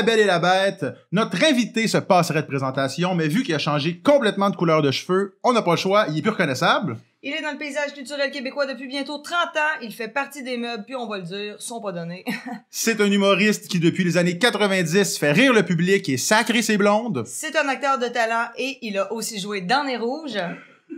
La Belle et la Bête. Notre invité se passerait de présentation, mais vu qu'il a changé complètement de couleur de cheveux, on n'a pas le choix, il est plus reconnaissable. Il est dans le paysage culturel québécois depuis bientôt 30 ans, il fait partie des meubles, puis on va le dire, sont pas donnés. C'est un humoriste qui, depuis les années 90, fait rire le public et sacrer ses blondes. C'est un acteur de talent et il a aussi joué dans Les Rouges.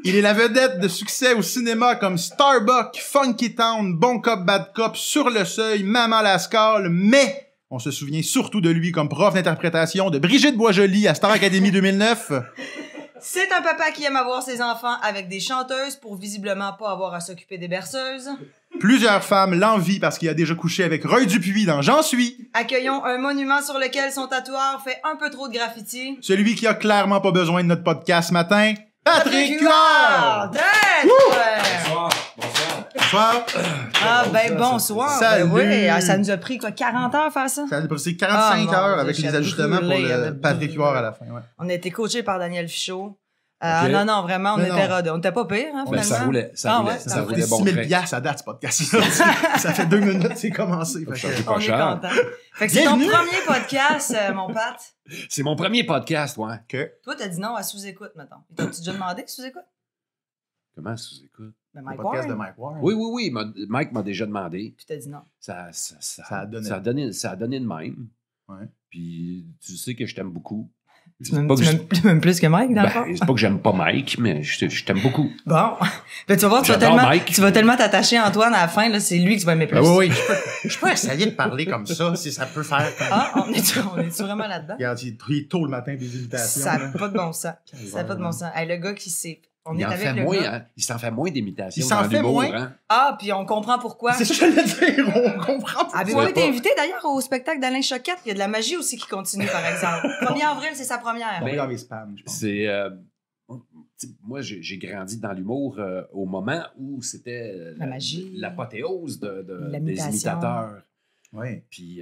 Il est la vedette de succès au cinéma comme Starbuck, Funky Town, Bon Cop, Bad Cop, Sur le Seuil, Maman Last Call, mais on se souvient surtout de lui comme prof d'interprétation de Brigitte Boisjoli à Star Academy 2009. C'est un papa qui aime avoir ses enfants avec des chanteuses pour visiblement pas avoir à s'occuper des berceuses. Plusieurs femmes l'envient parce qu'il a déjà couché avec Roy Dupuis dans J'en suis. Accueillons un monument sur lequel son tatoueur fait un peu trop de graffiti. Celui qui a clairement pas besoin de notre podcast ce matin... Patrick Huard! Bonsoir! Bonsoir! Bonsoir! Ah ben bonsoir! Salut! Ben, oui, ça nous a pris quoi, 40 heures faire ça? Ça nous a pris 45 heures avec les ajustements pour le Patrick Huard à la fin. Ouais. On a été coachés par Daniel Fichot. Okay. Non, vraiment, on était rodés. On était pas pire, hein, finalement. Ça roulait bon train. 6 000 $ à date, ce podcast. Ça fait 2 minutes, c'est commencé. On est content. Fait que c'est ton premier podcast, mon Pat. C'est mon premier podcast, ouais. Okay. Toi, t'as dit non à sous-écoute, mettons. T'as-tu déjà demandé sous-écoute? Comment sous-écoute? Le podcast de Mike Ward. Oui. Mike m'a déjà demandé. Puis t'as dit non. Ça a donné de même. Ouais. Puis tu sais que je t'aime beaucoup. Tu m'aimes plus que Mike, dans le fond? C'est pas que j'aime pas Mike, mais je t'aime beaucoup. Bon. Ben, tu vas voir, tu vas tellement t'attacher à Antoine à la fin, là, c'est lui qui va m'aimer plus. Ben oui, je peux essayer de parler comme ça, si ça peut faire. Ah, on est-tu vraiment là-dedans? Regarde, il est tôt le matin des imitations. Ça n'a pas de bon sens. Ça n'a pas de bon sens. Hey, le gars qui sait. Il s'en fait moins d'imitations. Il s'en fait moins. Hein? Ah, puis on comprend pourquoi. C'est ce que je voulais dire. On comprend pourquoi. Avez-vous été invité d'ailleurs au spectacle d'Alain Choquette? Il y a de la magie aussi qui continue, par exemple. 1er avril, c'est sa première. Dans mes spams, je pense. Moi, j'ai grandi dans l'humour au moment où c'était l'apothéose des imitateurs. Oui. Puis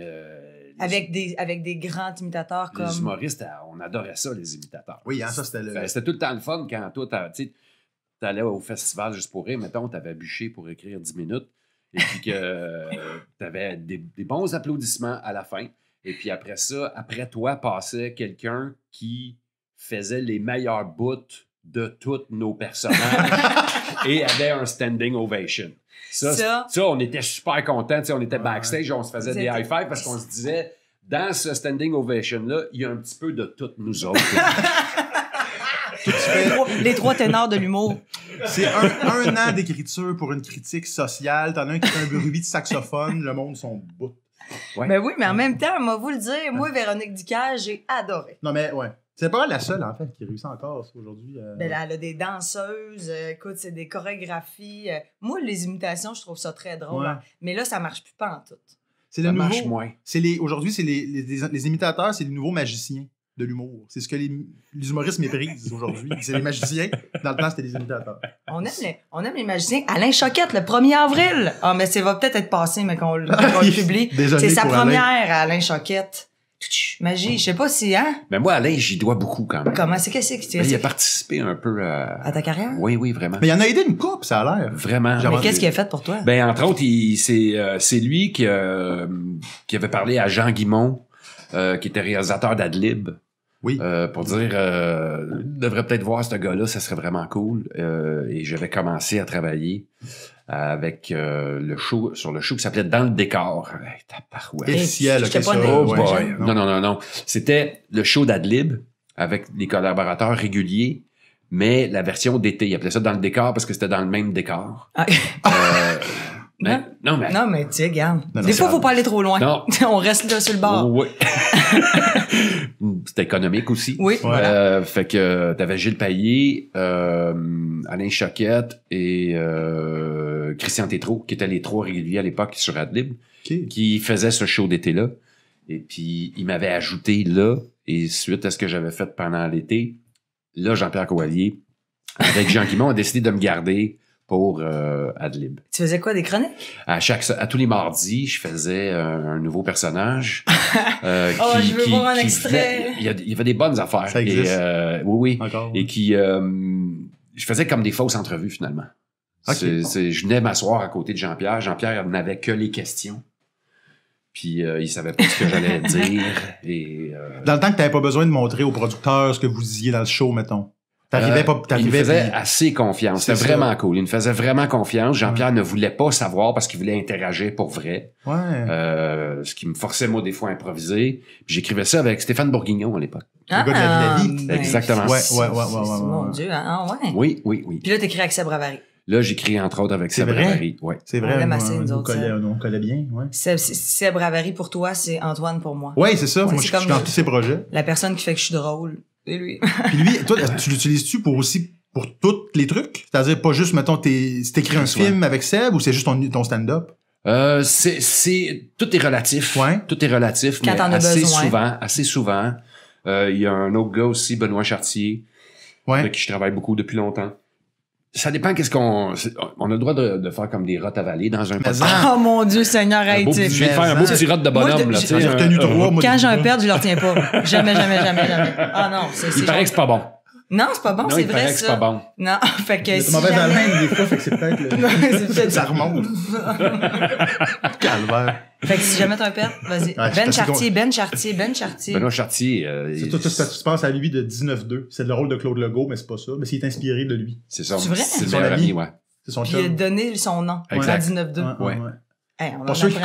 avec des grands imitateurs comme les humoristes, on adorait ça, les imitateurs. Oui, hein, ça c'était le... C'était tout le temps le fun quand toi t'allais au festival juste pour rire, mettons, t'avais bûché pour écrire 10 minutes et puis que t'avais des bons applaudissements à la fin et puis après ça, après toi passait quelqu'un qui faisait les meilleurs bouts de tous nos personnages et avait un standing ovation. Ça, on était super contents. On était backstage, on se faisait des high-fives parce qu'on se disait, dans ce standing ovation-là, il y a un petit peu de toutes nous autres. Les trois ténors de l'humour. C'est un an d'écriture pour une critique sociale. T'en as un qui fait un bruit de saxophone, le monde sont bout. Ouais. Mais oui, mais en même temps, moi, vous le dire, moi, Véronique Dicker, j'ai adoré. Non, mais ouais. C'est pas la seule, en fait, qui réussit encore aujourd'hui. Ben, elle a des danseuses, écoute, c'est des chorégraphies. Moi, les imitations, je trouve ça très drôle. Ouais. Hein. Mais là, ça marche plus pas en tout. Ça marche moins. Aujourd'hui, c'est les imitateurs, c'est les nouveaux magiciens de l'humour. C'est ce que les humoristes méprisent aujourd'hui. C'est les magiciens. Dans le temps, c'était les imitateurs. On aime les magiciens. Alain Choquette, le 1er avril. Ah, mais ça va peut-être être passé, mais qu'on le publie. C'est sa première, Alain Choquette. Magie, je sais pas si, hein? Mais moi, Alain, j'y dois beaucoup quand même. Comment? C'est qu'est-ce que tu... Il a participé un peu à ta carrière? Oui, vraiment. Mais il en a aidé une coupe, ça a l'air. Vraiment. Mais qu'est-ce qu'il a fait pour toi? Ben, entre autres, c'est lui qui avait parlé à Jean Guimond, qui était réalisateur d'Adlib. Oui. Pour dire, devrait peut-être voir ce gars-là, ça serait vraiment cool. Et j'avais commencé à travailler avec le show, sur le show qui s'appelait Dans le Décor. Hey, tabarouette. Non. C'était le show d'Adlib avec les collaborateurs réguliers, mais la version d'été. Ils appelaient ça Dans le Décor parce que c'était dans le même décor. Ah. Non, mais tu sais, regarde. Des fois, il ne faut pas aller trop loin. Non. On reste là sur le bord. Oui. C'était économique aussi. Oui. Voilà. Fait que t'avais Gilles Payet, Alain Choquette et Christian Tétrault, qui étaient les trois réguliers à l'époque sur Adlib, qui faisaient ce show d'été-là. Et puis, il m'avait ajouté là, et suite à ce que j'avais fait pendant l'été, là, Jean-Pierre Coallier, avec Jean Guimond, a décidé de me garder pour Adlib. Tu faisais quoi, des chroniques? À tous les mardis, je faisais un nouveau personnage. Je veux voir un extrait. Il y avait des bonnes affaires. Ça existe. Et, oui. Encore, oui. Et je faisais comme des fausses entrevues, finalement. Okay. Je venais m'asseoir à côté de Jean-Pierre. Jean-Pierre n'avait que les questions. Puis ils savaient pas ce que j'allais dire. Et, dans le temps que t'avais pas besoin de montrer au producteur ce que vous disiez dans le show, mettons. T'arrivais, il me faisait assez confiance. C'était vraiment cool. Il me faisait vraiment confiance. Jean-Pierre ne voulait pas savoir parce qu'il voulait interagir pour vrai. Ouais. Ce qui me forçait, moi, des fois, à improviser. Puis j'écrivais ça avec Stéphane Bourguignon à l'époque. Ah, le gars de la vie. Ben, exactement. Ouais. Mon Dieu, ah ouais. Oui. Puis là, t'écris avec Seb Bravary. Là, j'écris, entre autres, avec Seb Bravary. Ouais. C'est vrai. On collait bien. Ouais. Seb Bravary, pour toi, c'est Antoine pour moi. Oui, c'est ça. Moi, je suis dans tous ces projets. La personne qui fait que je suis drôle. Et lui. Puis lui, toi, tu l'utilises-tu pour aussi pour tous les trucs? C'est-à-dire pas juste, mettons, si t'écris un film avec Seb ou c'est juste ton stand-up? Tout est relatif. Ouais. Tout est relatif, quand mais assez souvent. Il y a un autre gars aussi, Benoît Chartier, avec qui je travaille beaucoup depuis longtemps. Ça dépend qu'est-ce qu'on... On a le droit de faire comme des rottes avalées dans un podcast. Oh mon Dieu, Seigneur, aide-t-il. Je vais faire un beau petit rotte de bonhomme. Quand j'ai un perte, je le retiens pas. Jamais. Ah non, c'est... Il paraît que c'est pas bon. Non, c'est pas bon, c'est vrai, ça. C'est pas bon. Non, fait que... C'est mauvais haleine, des fois, fait que c'est peut-être... Ça remonte. Calvaire. Fait que si jamais t'as un perte, vas-y. Ben Chartier. Benoît Chartier. C'est tout ça qui se passe à lui de 19-2. C'est le rôle de Claude Legault, mais c'est pas ça. Mais il est inspiré de lui. C'est ça. C'est son ami, ouais. C'est son chum. Il a donné son nom. Exact. 19-2. Ouais. Hey, pour ceux qui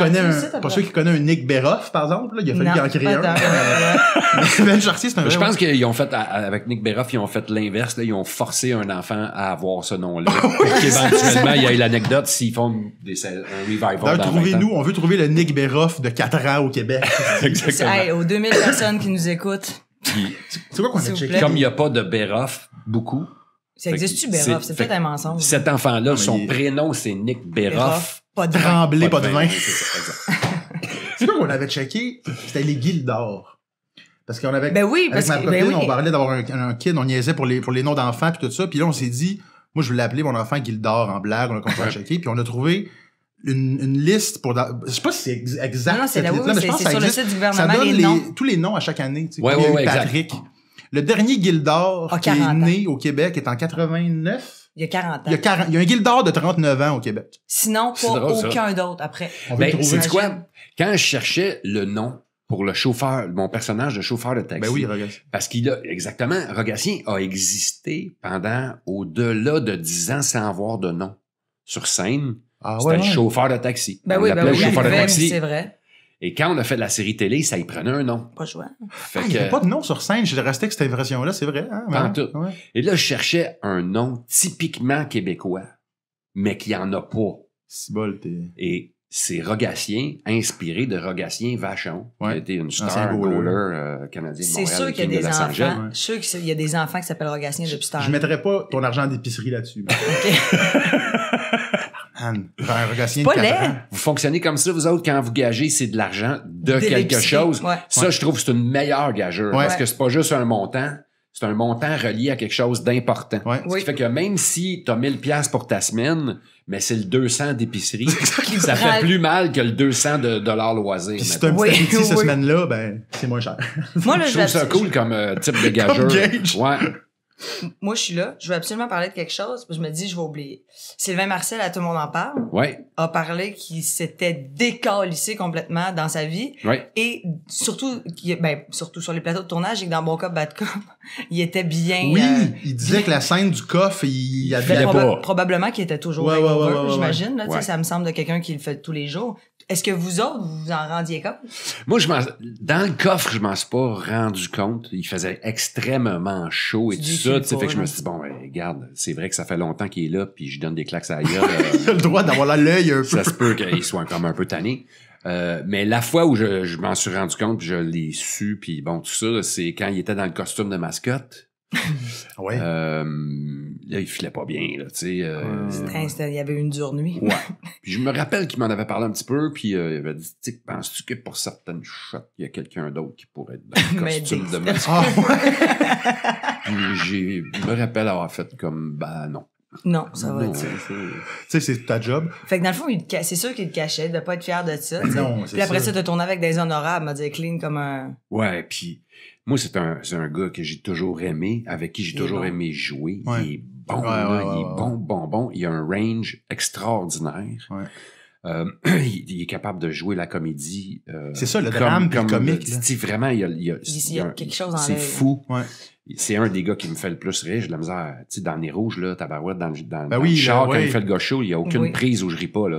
connaissent un Nick Berrof, par exemple, là, il a fallu qu'il en crée un. Ben Chartier, c'est un Je pense qu'ils ont fait, avec Nick Berrof, ils ont fait l'inverse. Ils ont forcé un enfant à avoir ce nom-là. Pour qu'éventuellement, il y ait l'anecdote s'ils font un revival. Trouvez-nous, on veut trouver le Nick Berrof de 4 ans au Québec. Exactement. Hey, aux 2000 personnes qui nous écoutent. C'est quoi qu'on a checké? Comme il n'y a pas de Berrof, beaucoup. Ça existe-tu, Berrof? C'est peut-être un mensonge. Cet enfant-là, son prénom, c'est Nick Berrof. Pas de tremblé, pas de vin. C'est quoi qu'on avait checké? C'était les guildes d'or. Parce qu'on avait... Avec ma copine, on parlait d'avoir un kid, on niaisait pour les noms d'enfants puis tout ça. Puis là, on s'est dit, moi, je voulais appeler mon enfant Guilde d'or en blague. On a commencé à checker. Puis on a trouvé une liste pour... Je sais pas si c'est exact. Non, c'est la liste, mais je pense que ça existe. Sur le site du gouvernement, ça donne tous les noms à chaque année. Oui, oui, Patrick. Le dernier Guilde d'or qui est né au Québec est en 89. Il y a 40 ans. Il y a un Guilde d'or de 39 ans au Québec. Sinon, pas aucun d'autre après. Ben, c'est quoi? Quand je cherchais le nom pour le chauffeur, mon personnage de chauffeur de taxi. Ben oui, Rogatien. Parce qu'il a, exactement, Rogatien a existé pendant au-delà de 10 ans sans avoir de nom. Sur scène, c'était le chauffeur de taxi. Ben oui, le chauffeur de taxi. C'est vrai. Et quand on a fait de la série télé, ça y prenait un nom. Pas jouant. Il n'y avait pas de nom sur scène. J'ai resté avec cette impression-là, c'est vrai. Hein, ouais. Et là, je cherchais un nom typiquement québécois, mais qui en a pas. Cibole, et c'est Rogatien, inspiré de Rogatien Vachon, qui a été une star goaler canadienne. C'est sûr qu'il y a des enfants. Ouais. Je suis sûr qu'il y a des enfants qui s'appellent Rogatien depuis tard. Je ne mettrais pas ton argent d'épicerie là-dessus. Vous fonctionnez comme ça, vous autres, quand vous gagez, c'est de l'argent de quelque chose. Ouais. Ça, je trouve que c'est une meilleure gageure. Ouais. Parce que c'est pas juste un montant, c'est un montant relié à quelque chose d'important. Ouais. Ce qui fait que même si t'as 1000$ pour ta semaine, mais c'est le 200 d'épicerie, ça fait plus mal que le 200 de dollars loisirs. Si t'as un petit appétit cette semaine-là, ben, c'est moins cher. Moi, là, je trouve ça cool comme type de gageure. Ouais. Moi, je suis là. Je veux absolument parler de quelque chose. Je me dis, je vais oublier. Sylvain Marcel, à Tout le monde en parle, a parlé qu'il s'était décalissé complètement dans sa vie. Ouais. Et surtout, surtout sur les plateaux de tournage et que dans Bon Cop, Bad Cop, il était bien... Oui, il disait que la scène du coffre, il y avait pas. Probablement qu'il était toujours hangover, j'imagine. Ça me semble de quelqu'un qui le fait tous les jours. Est-ce que vous autres, vous en rendiez compte? Moi, dans le coffre, je m'en suis pas rendu compte. Il faisait extrêmement chaud et tout ça. Fait que je me suis dit, bon, ben, regarde, c'est vrai que ça fait longtemps qu'il est là, puis je donne des claques à la gueule. Il a le droit d'avoir l'œil un peu. Ça se peut qu'il soit comme un peu tanné. Mais la fois où je m'en suis rendu compte, puis je l'ai su, puis bon, tout ça, c'est quand il était dans le costume de mascotte. Ouais. Là, il filait pas bien, là, tu sais. Il y avait une dure nuit. Ouais. Puis je me rappelle qu'il m'en avait parlé un petit peu, puis il avait dit, tu sais, penses-tu que pour certaines shots, il y a quelqu'un d'autre qui pourrait être dans le costume de mascotte? Ah, ouais. Je me rappelle avoir fait comme, ben non. Non, ça va être ça. Tu sais, c'est ta job. Fait que dans le fond, c'est sûr qu'il te cachait de pas être fier de ça. Non, puis après ça, tu tourné avec des honorables, m'a dit clean comme un... Ouais, puis... Moi, c'est un gars que j'ai toujours aimé, avec qui j'ai toujours aimé jouer. Ouais. Il est bon, il est bon. Il a un range extraordinaire. Ouais. Il est capable de jouer la comédie. C'est ça, le drame comme comique. Vraiment, il y a quelque chose en l'air. C'est fou. Ouais. C'est un des gars qui me fait le plus rire. J'ai de la misère. Tu sais, dans les rouges, là, tabarouette, dans le char, quand il fait le gaucho, il n'y a aucune prise où je ris pas, là.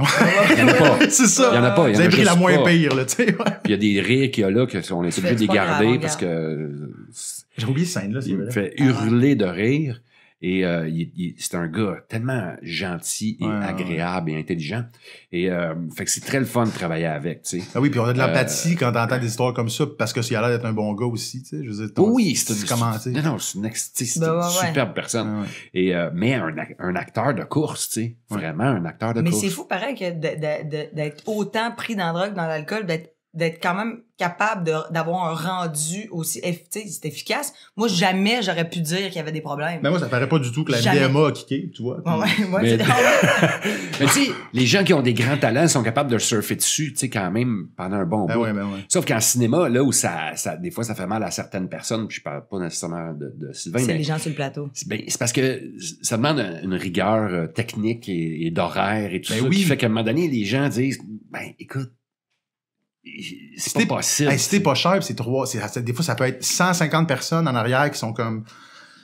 Il n'y en a pas. C'est ça. Il n'y en a pas. Vous avez pris la moins pire, là, tu sais. Puis il y a des rires qu'il y a là, qu'on est obligé de les garder parce que. J'ai oublié cette scène-là. Il me fait hurler de rire. Et c'est un gars tellement gentil et agréable et intelligent. Et fait que c'est très le fun de travailler avec, tu sais. Ah oui, puis on a de l'empathie quand t'entends des histoires comme ça, parce que s'il a l'air d'être un bon gars aussi, tu sais. Je veux dire, oui, c'est une superbe personne. Ah ouais. Et mais un acteur de course, tu sais. Vraiment un acteur de course. Mais c'est fou, pareil, que d'être autant pris dans la drogue, dans l'alcool, d'être quand même capable d'avoir un rendu aussi efficace. Moi, jamais j'aurais pu dire qu'il y avait des problèmes. Mais moi, ça paraît pas du tout que la DMA a kické, tu vois. Ouais, mais tu sais, les gens qui ont des grands talents sont capables de surfer dessus, tu sais, quand même, pendant un bon bout. Ouais, sauf qu'en cinéma, là où des fois, ça fait mal à certaines personnes, puis je parle pas nécessairement de Sylvain. C'est les gens sur le plateau. C'est parce que ça demande une rigueur technique et d'horaire et tout ça. Qui fait qu'à un moment donné, les gens disent, ben, écoute, c'est pas possible. Hey, si t'es pas cher, c'est trois. Des fois, ça peut être 150 personnes en arrière qui sont comme.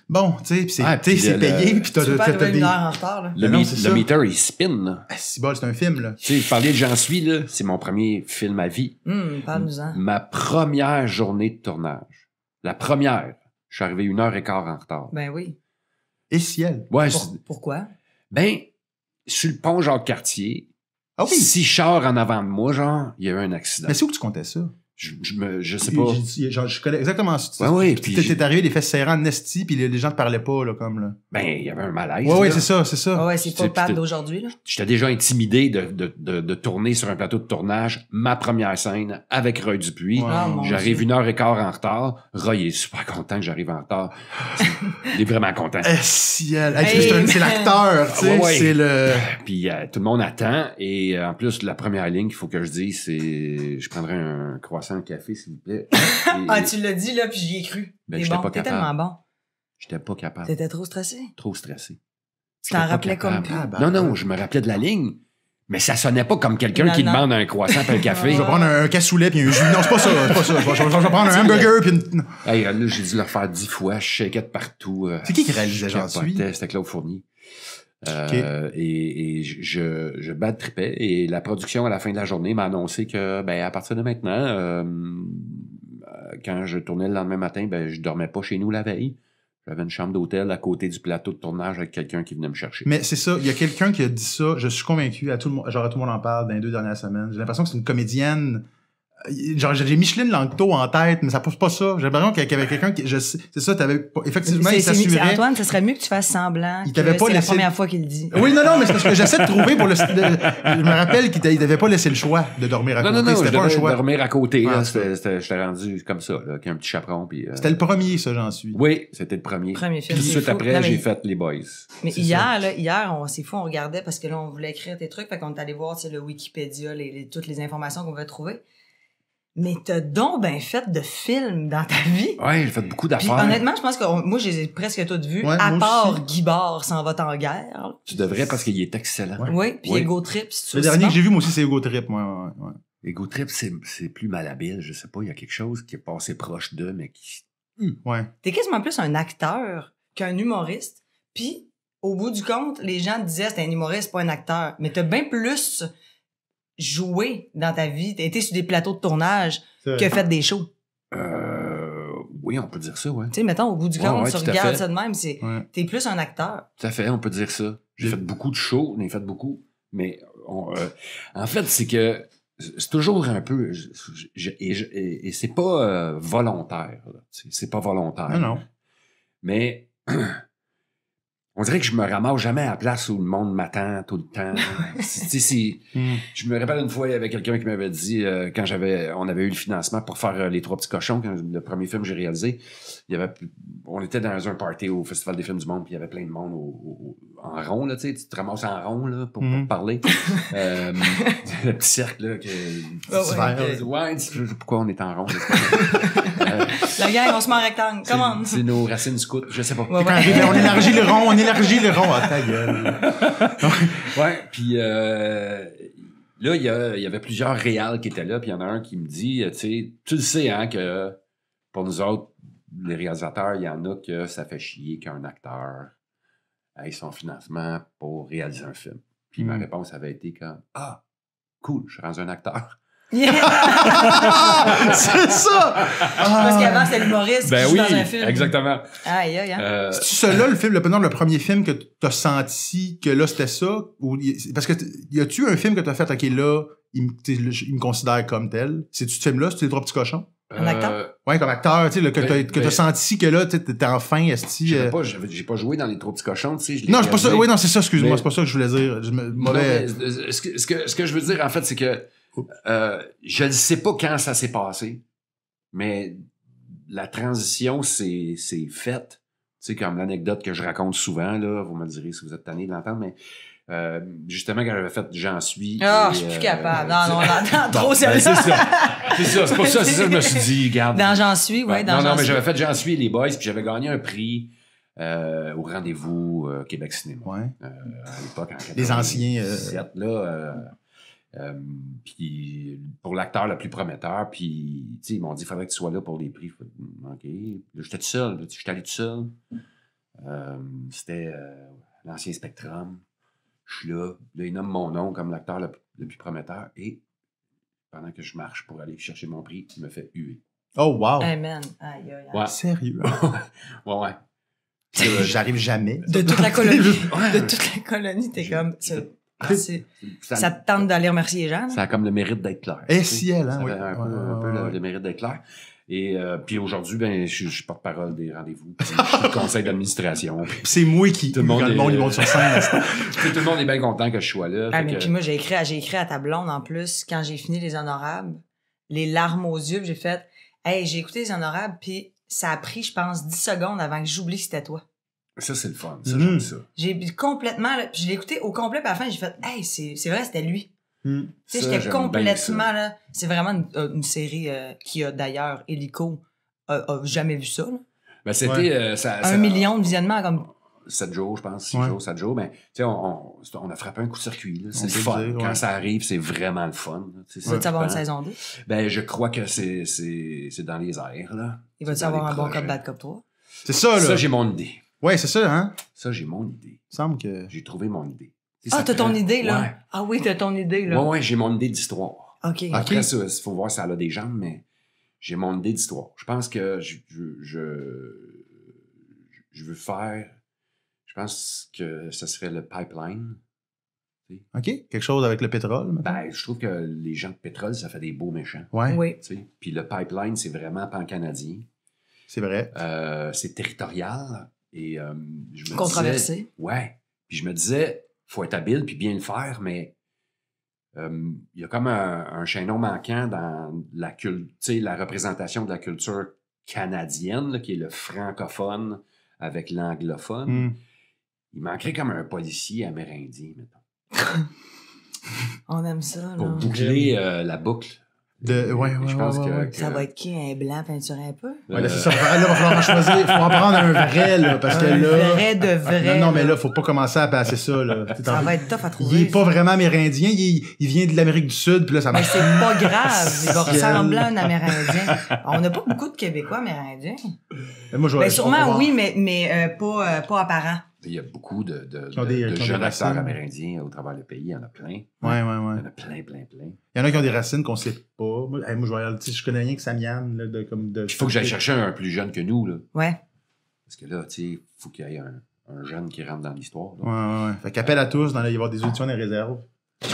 Bon, tu sais, c'est payé, puis t'as une heure en retard, là. Le meter, il spin, là. Ah, c'est bon, c'est un film, là. Tu sais, je parlais de J'en suis, là. C'est mon premier film à vie. Parle-nous-en. Ma première journée de tournage. La première. Je suis arrivé 1h15 en retard. Ben oui. Et ciel. Ouais, pourquoi? Ben, sur le pont Jacques-Cartier. Ah oui. Si je sors en avant de moi, genre, il y a eu un accident. Mais c'est où que tu comptais ça? Je sais pas. Je connais exactement ça. Oui, puis t'es arrivé, les fesses serrant de Nestie, puis les gens te parlaient pas, là, comme, là. Ben, il y avait un malaise. Oui, c'est ça, c'est ça. Ouais, c'est pas le pape d'aujourd'hui, là. J'étais déjà intimidé de tourner sur un plateau de tournage ma première scène avec Roy Dupuis. Ouais. J'arrive 1h15 en retard. Roy est super content que j'arrive en retard. Il est vraiment content. Ciel! C'est l'acteur, tu sais. C'est le. Puis tout le monde attend. Et en plus, la première ligne qu'il faut que je dise, c'est je prendrai un croissant. Un café, s'il vous plaît. Ah, tu l'as dit, là, puis j'y ai cru. Ben, j'étais pas capable. T'es tellement bon. J'étais pas capable. T'étais trop stressé? Trop stressé. Tu t'en rappelais comme plus. Non, je me rappelais de la ligne, mais ça sonnait pas comme quelqu'un qui demande un croissant et un café. Je vais prendre un cassoulet puis un jus. Non, c'est pas ça. Je vais prendre un hamburger puis une... Hey, là, j'ai dû le faire 10 fois. Je shakeais de partout. C'est qui réalisait J'en suis? C'était Claude Fournier. Et je bad tripais et la production à la fin de la journée m'a annoncé que ben à partir de maintenant quand je tournais le lendemain matin, ben je dormais pas chez nous la veille. J'avais une chambre d'hôtel à côté du plateau de tournage avec quelqu'un qui venait me chercher. Mais c'est ça, il y a quelqu'un qui a dit ça, je suis convaincu, à tout le monde, genre à tout le monde en parle dans les 2 dernières semaines. J'ai l'impression que c'est une comédienne. Genre, j'ai Micheline Langteau en tête, mais ça pousse pas ça. J'ai l'impression qu'il y avait quelqu'un qui... C'est ça, t'avais... Effectivement, il s'assurait... Antoine, ça serait mieux que tu fasses semblant que c'est la première fois qu'il le dit. Oui, non, mais c'est parce que j'essaie de trouver pour le... Je me rappelle qu'il n'avait pas laissé le choix de dormir à côté. Non, c'était pas un choix. Dormir à côté, là, j'étais rendu comme ça, là, avec un petit chaperon, puis... C'était le premier, ça, J'en suis. Oui, c'était le premier. Premier film. Puis suite après, j'ai fait Les Boys. Mais hier, là, c'est fou, on regardait, parce que là, on voulait écrire tes trucs, fait qu'on est allé voir, tu sais, le Wikipédia, toutes les informations qu'on veut trouver. Mais t'as donc bien fait de films dans ta vie. Ouais, j'ai fait beaucoup d'affaires. Puis honnêtement, je pense que moi, je les ai presque toutes vues, ouais, à part aussi. Guy Bard s'en va en guerre. Tu devrais parce qu'il est excellent. Oui, ouais, puis Ego Trips. Le dernier que j'ai vu, moi aussi, c'est Ego Trips. Ouais. Ego Trips, c'est plus malhabile. Je sais pas, il y a quelque chose qui est passé proche d'eux, mais qui... Ouais. T'es quasiment plus un acteur qu'un humoriste. Puis, au bout du compte, les gens te disaient, c'est un humoriste, pas un acteur. Mais t'as bien plus... joué dans ta vie, t'as été sur des plateaux de tournage que fait des shows. Oui, on peut dire ça, ouais. Tu sais, mettons, au bout du compte, tu regardes ça de même, t'es plus un acteur. Tout à fait, on peut dire ça. J'ai fait beaucoup de shows, j'en ai fait beaucoup, mais en fait, c'est que c'est toujours un peu... Et c'est pas volontaire, là. C'est pas volontaire. Non. Mais... on dirait que je me ramasse jamais à la place où le monde m'attend tout le temps. Je me rappelle une fois, il y avait quelqu'un qui m'avait dit, quand on avait eu le financement pour faire Les Trois Petits Cochons, le premier film que j'ai réalisé, on était dans un party au Festival des films du monde, puis il y avait plein de monde en rond, là, tu te ramasses en rond là, pour parler. Le petit cercle, là, pourquoi on est en rond? La gang, on se met en rectangle. Comment? C'est nos racines scouts, je sais pas. On élargit le rond, à ta gueule. Ouais, puis Là, il y avait plusieurs réals qui étaient là, puis il y en a un qui me dit, tu le sais, hein, que pour nous autres, les réalisateurs, il y en a que ça fait chier qu'un acteur ait son financement pour réaliser un film. Puis ma réponse avait été comme, ah, cool, je suis rendu un acteur. Yeah. C'est ça! Parce qu'avant, c'est l'humoriste qui joue dans un film. Exactement. Aïe, aïe, aïe. C'est-tu cela, le film, le premier film que t'as senti que là, c'était ça? Ou, parce que y a-tu un film que t'as fait, OK, là, il me considère comme tel? C'est-tu ce film-là? C'est Les Trois petits cochons? Comme acteur? Oui, comme acteur, tu sais, que t'as senti que là, t'étais enfin esti. J'ai pas joué dans Les Trois petits cochons, tu sais. Non, c'est pas ça. Oui, non, c'est ça, excuse-moi, c'est pas ça que je voulais dire. Mauvais. Ce que je veux dire, en fait, c'est que. Je ne sais pas quand ça s'est passé, mais la transition c'est faite. Tu sais, comme l'anecdote que je raconte souvent, là, vous me direz si vous êtes tanné de l'entendre, mais justement, quand j'avais fait J'en suis. Ah, je suis plus capable. Non, non, non, trop sérieux. C'est ça. C'est ça. C'est pour ça, c'est ça que je me suis dit, garde. Dans J'en suis, oui. Non, non, mais j'avais fait J'en suis et Les Boys, puis j'avais gagné un prix. Au Rendez-vous Québec Cinéma. Ouais. À l'époque, en 19-2, anciens. Là. Puis pour l'acteur le plus prometteur, puis ils m'ont dit, il faudrait que tu sois là pour les prix. OK. J'étais tout seul, j'étais allé tout seul. C'était l'ancien Spectrum. Je suis là. Là, ils nomment mon nom comme l'acteur le plus prometteur. Et pendant que je marche pour aller chercher mon prix, il me fait huer. Oh, wow! Amen. Aïe, aïe, aïe. Ouais. Sérieux? Ouais, ouais. J'arrive jamais. De toute la colonie. De toute la colonie, t'es comme... Ça te tente d'aller remercier Jean. Ça a comme le mérite d'être clair. Et ciel, hein, oui. Un peu le mérite d'être clair. Et puis aujourd'hui, ben, je suis porte-parole des rendez-vous. Je suis conseil d'administration. C'est moi qui... Tout le monde monte sur scène. Tout le monde est bien content que je sois là. Ah, mais puis moi, j'ai écrit à ta blonde, en plus, quand j'ai fini Les Honorables, les larmes aux yeux, j'ai fait, hey, j'ai écouté Les Honorables, puis ça a pris, je pense, 10 secondes avant que j'oublie que c'était toi. Ça, c'est le fun. Ça, j'aime ça. J'ai complètement... Là, puis je l'ai écouté au complet, puis à la fin, j'ai fait « Hey, c'est vrai, c'était lui. » Tu sais, j'étais complètement... là. C'est vraiment une série qui a d'ailleurs... Hélico a jamais vu ça. Ben, c'était... Ouais. 1 million de visionnements, comme... 7 jours, je pense. 6 ouais. jours, 7 jours. Ben, tu sais, on a frappé un coup de circuit. C'est le fun. Dire, ouais. Quand ça arrive, c'est vraiment le fun. Tu vas-tu avoir une saison 2? Ben, je crois que c'est dans les airs, là. Il va-tu avoir un bon cop, bad cop 3? C'est ça, là. Ça, j'ai mon idée. Ouais, c'est ça, hein? Ça, j'ai mon idée. Il semble que... J'ai trouvé mon idée. Ah, t'as ton idée, là? Ouais. Ah oui, t'as ton idée, là. Ouais, ouais, j'ai mon idée d'histoire. OK. Après, il faut voir si elle a des jambes, mais j'ai mon idée d'histoire. Je pense que je veux faire... Je pense que ce serait le pipeline. OK. Quelque chose avec le pétrole. Ben, je trouve que les gens de pétrole, ça fait des beaux méchants. Ouais. Oui. T'sais? Puis le pipeline, c'est vraiment pan-canadien. C'est vrai. C'est territorial. Et je me controversé. Disais, ouais. Puis je me disais, faut être habile puis bien le faire, mais il y a comme un chaînon manquant dans la représentation de la culture canadienne, là, qui est le francophone avec l'anglophone. Mm. Il manquerait comme un policier amérindien, mettons. On aime ça, là. Pour boucler la boucle. Je pense que ça va être qui, un blanc peinturé un peu? Ouais, là, c'est ça. Là, il va falloir en choisir. Il faut en prendre un vrai, là, parce que là... vrai de vrai. Non, non, mais là, faut pas commencer à passer ça, là. Ça va être tough à trouver. Il est pas vraiment amérindien, il vient de l'Amérique du Sud, puis là, ça marche. Mais c'est pas grave, il va ressembler à un amérindien. On n'a pas beaucoup de Québécois amérindiens. Moi, je vois... Ben, sûrement, oui, mais pas apparent. Il y a beaucoup de jeunes acteurs amérindiens au travers du pays. Il y en a plein. Ouais, ouais, ouais. Il y en a plein, plein, plein. Il y en a qui ont des racines qu'on ne sait pas. Moi, je regarde, je connais rien que Samian. Il faut que j'aille chercher un plus jeune que nous. Là. Ouais. Parce que là, tu sais, il faut qu'il y ait un jeune qui rentre dans l'histoire. Ouais, ouais. Fait qu'appel à tous, il va y avoir des auditions dans les réserves.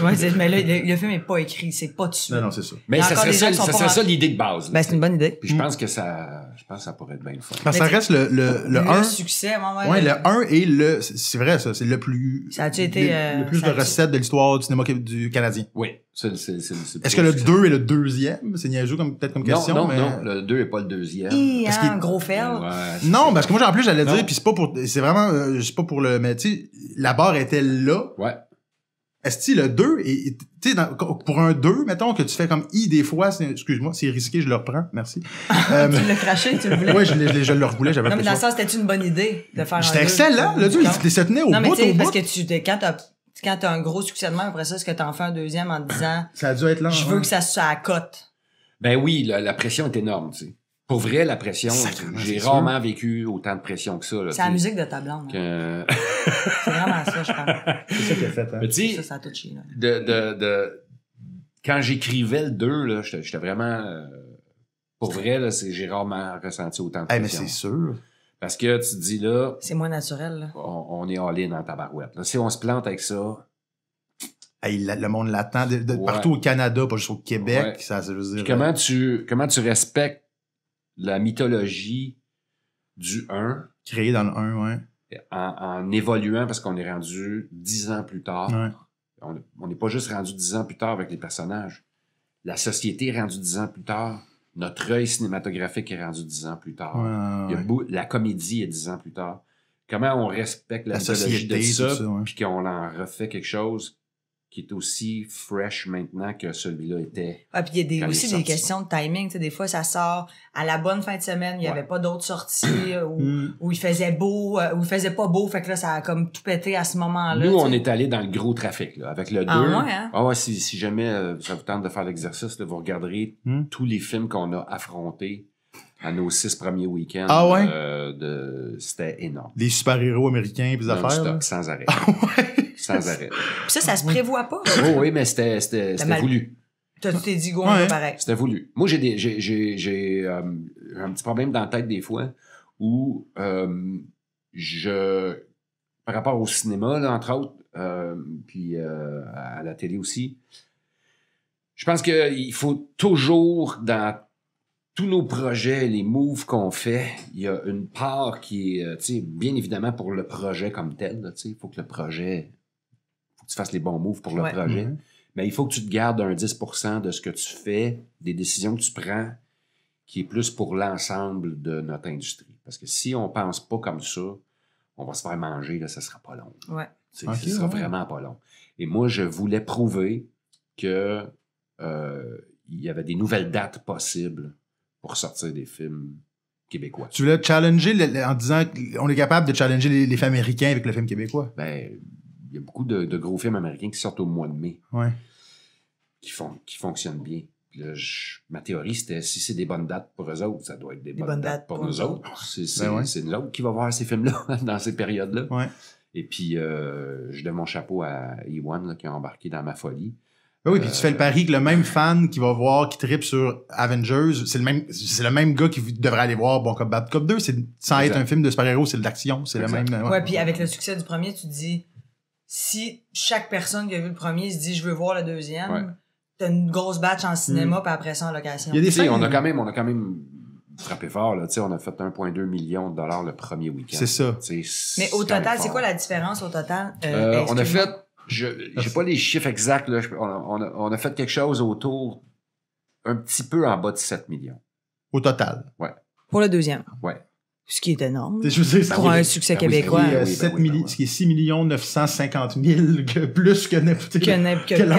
Ouais, mais là, le film n'est pas écrit, c'est pas dessus. Non, non, c'est ça. Mais ça serait ça l'idée de base. Ben, c'est une bonne idée. Puis je pense que ça pourrait être bien le fun. Parce que ça reste le 1. Le succès, ouais. Ouais, le 1 et le... C'est vrai, ça, c'est le plus... Ça a-tu été... Le plus de recettes de l'histoire du cinéma du Canadien. Oui. Est-ce que le 2 est le deuxième? C'est niaiseux peut-être comme question. Non, non, le 2 est pas le deuxième. Il y a un gros fail. Non, parce que moi, en plus, j'allais dire, puis c'est pas pour... C'est vraiment... C'est pas pour le... Mais tu sais, la barre était là. Ouais. Est-ce que le 2, pour un 2, mettons, que tu fais comme I des fois, excuse-moi, c'est risqué, je le reprends, merci. Tu l'as craché, tu le voulais. Oui, je le revoulais, j'avais pas. Non, mais dans le sens, c'était une bonne idée de faire un 2. C'était excellent, le 2, il se tenait au bout. Non, mais tu sais, parce que quand quand t'as un gros succès de même, après ça, est-ce que t'en fais un deuxième en te disant ça a dû être long, je veux que ça se accote? Ben oui, la pression est énorme, tu sais. Pour vrai, la pression, j'ai rarement vécu autant de pression que ça. C'est la musique de ta blonde. Hein. C'est vraiment ça, je pense. C'est ça qui a fait. Hein. Ça, ça a touché. Là. Quand j'écrivais le 2, j'étais vraiment... pour vrai, j'ai rarement ressenti autant de pression. Mais c'est sûr. Parce que tu te dis là... C'est moins naturel. Là. On est all-in en tabarouette. Là, si on se plante avec ça... le monde l'attend. Ouais. Partout au Canada, pas juste au Québec. Ouais. Ça veut dire... Comment tu respectes la mythologie du 1. Créée dans le 1, ouais. En évoluant, parce qu'on est rendu 10 ans plus tard. Ouais. On n'est pas juste rendu 10 ans plus tard avec les personnages. La société est rendue 10 ans plus tard. Notre œil cinématographique est rendu 10 ans plus tard. Ouais, la comédie est 10 ans plus tard. Comment on respecte la mythologie de ça, ouais. Puis qu'on en refait quelque chose qui est aussi fresh maintenant que celui-là était. Ah, puis il y a aussi des questions de timing. Tu sais, des fois, ça sort à la bonne fin de semaine, il n'y avait pas d'autres sorties, où il faisait beau, où il faisait pas beau, fait que là, ça a comme tout pété à ce moment-là. Nous, on est allé dans le gros trafic, là, avec le 2. Si jamais ça vous tente de faire l'exercice, vous regarderez tous les films qu'on a affrontés à nos 6 premiers week-ends. Ah ouais? C'était énorme. Des super-héros américains et des affaires. Stock, sans arrêt. Ah ouais? Sans arrêt. Puis ça se prévoit pas. Oh oui, mais c'était voulu. Tu t'es dit, go, pareil. C'était voulu. Moi, j'ai un petit problème dans la tête des fois où par rapport au cinéma, là, entre autres, puis à la télé aussi, je pense qu'il faut toujours, dans tous nos projets, les moves qu'on fait, il y a une part qui est, tu sais, bien évidemment pour le projet comme tel, tu sais, il faut que le projet... tu fasses les bons moves pour le projet. Mais il faut que tu te gardes un 10% de ce que tu fais, des décisions que tu prends, qui est plus pour l'ensemble de notre industrie. Parce que si on pense pas comme ça, on va se faire manger, là, ça sera pas long. Ça sera vraiment pas long. Et moi, je voulais prouver que il y avait des nouvelles dates possibles pour sortir des films québécois. Tu voulais challenger, en disant qu'on est capable de challenger les films américains avec le film québécois? Ben... il y a beaucoup de gros films américains qui sortent au mois de mai, qui fonctionnent bien. Puis là, ma théorie, c'était si c'est des bonnes dates pour eux autres, ça doit être des bonnes dates pour nous autres. C'est nous autres qui va voir ces films-là dans ces périodes-là. Ouais. Et puis, je donne mon chapeau à Ewan là, qui a embarqué dans ma folie. Oui, puis tu fais le pari que le même fan qui va voir, qui trippe sur Avengers, c'est le même gars qui devrait aller voir Bon Cop, Bad Cop 2. Sans être un film de super-héros, c'est de l'action. C'est le même. Oui, puis avec le succès du premier, tu te dis... si chaque personne qui a vu le premier se dit « je veux voir le deuxième », t'as une grosse batch en cinéma, puis après ça en location. Il y a des films, on a quand même frappé fort. Là. On a fait 1,2 million de dollars le premier week-end. C'est ça. Mais au total, c'est quoi la différence au total? On a fait, j'ai pas les chiffres exacts, là. On a fait quelque chose autour, un petit peu en bas de 7 millions. Au total? Oui. Pour le deuxième? Oui. Ce qui est énorme. Je veux dire, pour un succès québécois. Ce qui est 6 950 000 plus que n'importe quel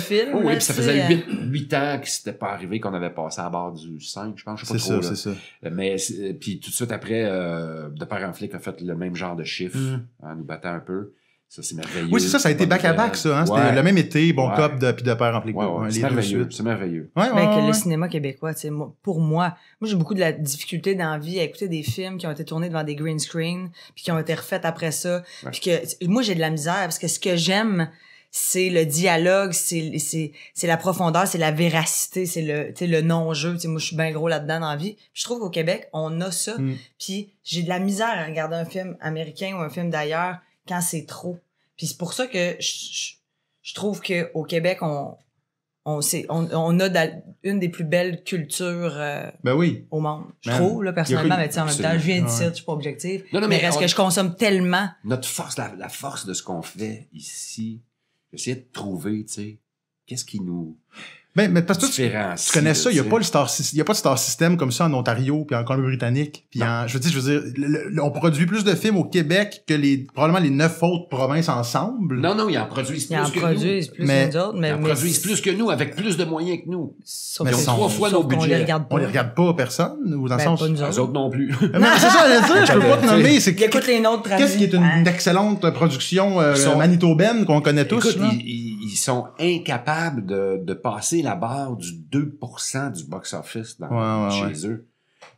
film. Oui, puis ça faisait 8 ans que c'était pas arrivé, qu'on avait passé à bord du 5, je pense. Je sais pas trop. C'est ça, c'est ça. Mais puis tout de suite après, de Parent-Flic a fait le même genre de chiffre, en nous battant un peu. Ça, c'est merveilleux. Oui, c'est ça, ça a été back-à-back, ça. Hein? C'était le même été, Bon Cop puis de Parent-Flic. C'est merveilleux. C'est merveilleux. Le cinéma québécois, pour moi, j'ai beaucoup de la difficulté dans la vie à écouter des films qui ont été tournés devant des green screens, puis qui ont été refaits après ça. Puis que moi, j'ai de la misère, parce que ce que j'aime, c'est le dialogue, c'est la profondeur, c'est la véracité, c'est le non-jeu. Moi, je suis bien gros là-dedans dans la vie. Pis je trouve qu'au Québec, on a ça. Puis j'ai de la misère à regarder un film américain ou un film d'ailleurs quand c'est trop. Puis c'est pour ça que je trouve qu'au Québec, on a une des plus belles cultures au monde. Je trouve, personnellement, mais en même temps, je viens de dire, je suis pas objectif. Mais est-ce que je consomme tellement? Notre force, la force de ce qu'on fait ici, j'essayais de trouver, qu'est-ce qui nous... Ben, mais parce que tu connais ça, il n'y a pas de star system comme ça en Ontario, puis en Colombie-Britannique. Je veux dire, on produit plus de films au Québec que probablement les 9 autres provinces ensemble. Non, non, ils en produisent plus que nous. Ils en produisent plus que nous autres. Ils en produisent plus que nous, avec plus de moyens que nous. Ils ont 3 fois nos budgets. On les regarde pas. On les regarde pas, personne, ou dans le sens... Les autres non plus. C'est ça, je peux pas te nommer. Ils écoutent les nôtres. Qu'est-ce qui est une excellente production manitobaine qu'on connaît tous? Ils sont incapables de passer la barre du 2% du box-office chez eux.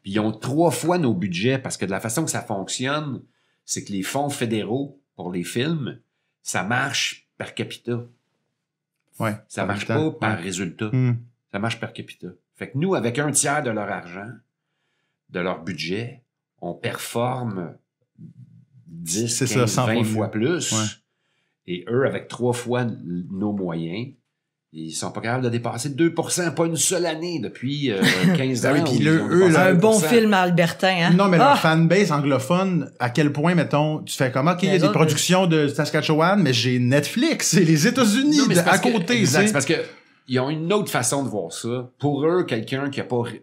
Puis ils ont 3 fois nos budgets, parce que de la façon que ça fonctionne, c'est que les fonds fédéraux pour les films, ça marche par capita. Ouais, ça marche pas par résultat. Mmh. Ça marche par capita. Fait que nous, avec 1/3 de leur argent, de leur budget, on performe 10, 15, 20 fois plus. Ouais. Et eux, avec 3 fois nos moyens, ils sont pas capables de dépasser 2%, pas une seule année, depuis 15 ans. Oui, puis un bon film albertain, hein? Non, mais la fanbase anglophone, à quel point, mettons, tu fais comment? OK, il y a des productions de Saskatchewan, mais j'ai Netflix et les États-Unis à côté. Exact, c'est parce qu'ils ont une autre façon de voir ça. Pour eux, quelqu'un qui a pas... Tu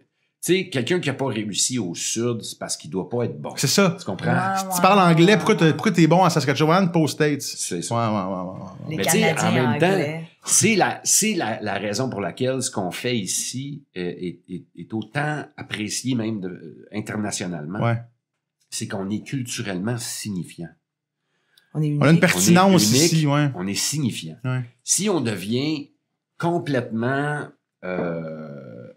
sais, quelqu'un qui n'a pas réussi au Sud, c'est parce qu'il doit pas être bon. C'est ça. Tu comprends? Si tu parles anglais, pourquoi t'es bon à Saskatchewan, pas aux States? C'est ça. Ouais. Mais tu sais, en même temps, c'est la raison pour laquelle ce qu'on fait ici est autant apprécié même internationalement. Ouais. C'est qu'on est culturellement signifiant. On est unique. On a une pertinence ici, ouais. On est signifiant. Ouais. Si on devient complètement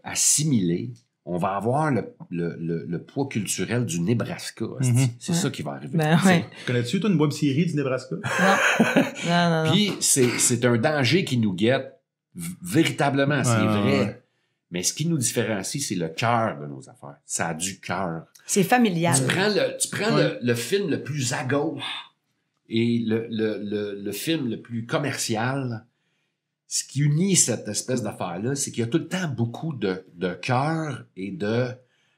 assimilé, on va avoir le poids culturel du Nebraska. C'est ça qui va arriver. Ben, ouais. Connais-tu, toi, une web série du Nebraska? Non. Puis, c'est un danger qui nous guette véritablement, c'est vrai. Ouais. Mais ce qui nous différencie, c'est le cœur de nos affaires. Ça a du cœur. C'est familial. Tu prends le film le plus à gauche et le film le plus commercial. Ce qui unit cette espèce d'affaire-là, c'est qu'il y a tout le temps beaucoup de cœur et de...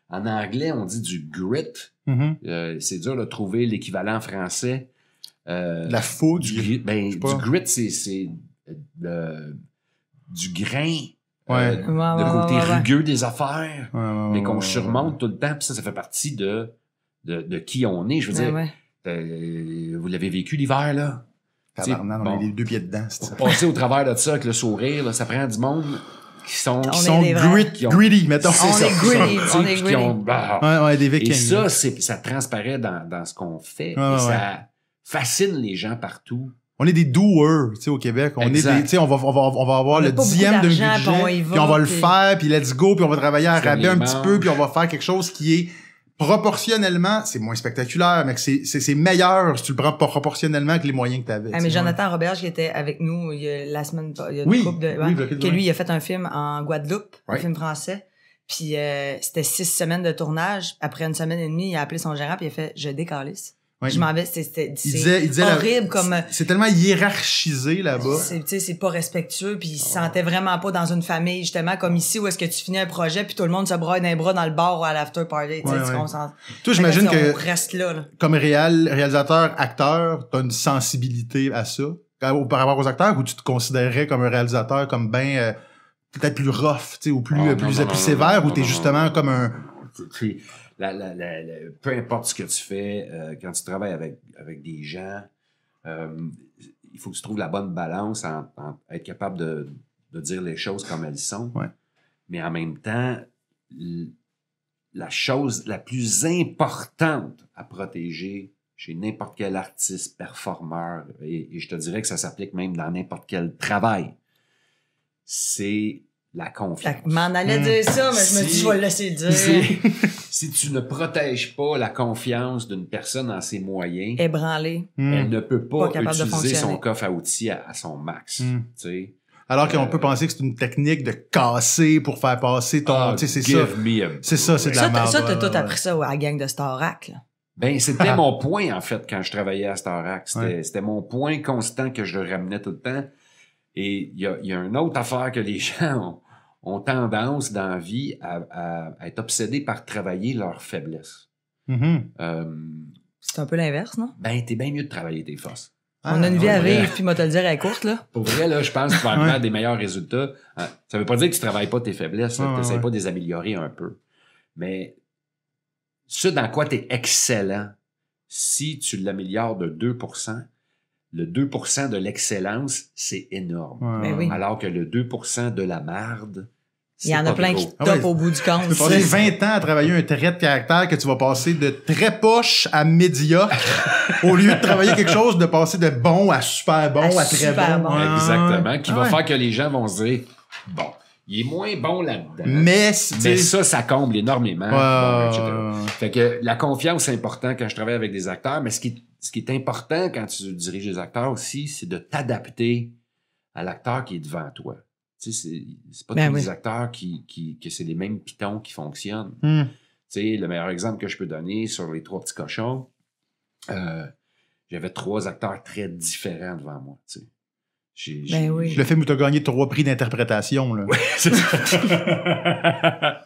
En anglais, on dit du grit. C'est dur de trouver l'équivalent français. La fougue. Du grit, c'est du grain. Ouais. Le côté rugueux des affaires. Mais qu'on surmonte tout le temps. Puis ça fait partie de qui on est. Je veux dire, vous l'avez vécu l'hiver, là? On a les 2 pieds dedans. Passer au travers de ça avec le sourire, là, ça prend du monde qui sont greedy, mettons. On est greedy. On est des Vikings. Et ça, ça transparaît dans ce qu'on fait. Ça fascine les gens partout. On est des doers, tu sais, au Québec. On va avoir le 10e de budget, puis on va le faire, puis let's go, puis on va travailler à rabais un petit peu, puis on va faire quelque chose qui est... Proportionnellement, c'est moins spectaculaire, mais c'est meilleur si tu le prends proportionnellement que les moyens que tu avais. Ah, mais Jonathan Roberge, qui était avec nous la semaine, lui, il a fait un film en Guadeloupe, un film français. Puis c'était 6 semaines de tournage. Après 1 semaine et demie, il a appelé son gérant puis il a fait « Je décalisse ». Ouais, je m'en vais, c'était horrible comme... C'est tellement hiérarchisé là-bas. C'est pas respectueux, puis ils se sentaient vraiment pas dans une famille, justement, comme ici, où est-ce que tu finis un projet, puis tout le monde se braille dans les bras dans le bar ou à l'after party, tu sais, tu concentres. Toi, j'imagine que, reste là. Comme réalisateur, acteur, t'as une sensibilité à ça, par rapport aux acteurs, ou tu te considérais comme un réalisateur, comme ben, peut-être plus rough, tu sais, ou plus sévère, ou t'es justement comme un... peu importe ce que tu fais, quand tu travailles avec des gens, il faut que tu trouves la bonne balance en être capable de dire les choses comme elles sont. Ouais. Mais en même temps, la chose la plus importante à protéger chez n'importe quel artiste, performeur, et je te dirais que ça s'applique même dans n'importe quel travail, c'est... la confiance. Je m'en allais dire ça, mais je me dis, je vais le laisser dire. Si tu ne protèges pas la confiance d'une personne en ses moyens, ébranlée, elle ne peut pas utiliser son coffre à outils à son max. Tu sais. Alors qu'on peut penser que c'est une technique de casser pour faire passer ton... Ah, c'est ça, c'est de la merde. Ça, t'as tout appris ça à la gang de Star Academy. Ben, c'était mon point, en fait, quand je travaillais à Star Academy. C'était mon point constant que je ramenais tout le temps. Et il y a une autre affaire que les gens ont tendance dans la vie à être obsédés par travailler leurs faiblesses. C'est un peu l'inverse, non? Ben, t'es bien mieux de travailler tes forces. On a une vie à vivre, puis moi te le dire à la course, là. Pour vrai, là, je pense que tu vas avoir des meilleurs résultats. Ça veut pas dire que tu travailles pas tes faiblesses, que tu n'essaies pas de les améliorer un peu. Mais ce dans quoi tu es excellent, si tu l'améliores de 2%, le 2% de l'excellence, c'est énorme. Ouais. Oui. Alors que le 2% de la marde, il y en a plein qui topent au bout du compte. Tu peux passer 20 ans à travailler un trait de caractère que tu vas passer de très poche à médiocre au lieu de travailler quelque chose, de passer de bon à super bon à très bon. Ouais, exactement. Qui va faire que les gens vont se dire « Bon, il est moins bon là-dedans. » Mais ça, ça comble énormément. Fait que la confiance, c'est important quand je travaille avec des acteurs, mais ce qui est important quand tu diriges les acteurs aussi, c'est de t'adapter à l'acteur qui est devant toi. Tu sais, c'est pas tous les acteurs qui c'est les mêmes pitons qui fonctionnent. Mm. Tu sais, le meilleur exemple que je peux donner sur Les Trois Petits Cochons, j'avais trois acteurs très différents devant moi. Tu sais. Le film où tu as gagné 3 prix d'interprétation. Oui, c'est ça.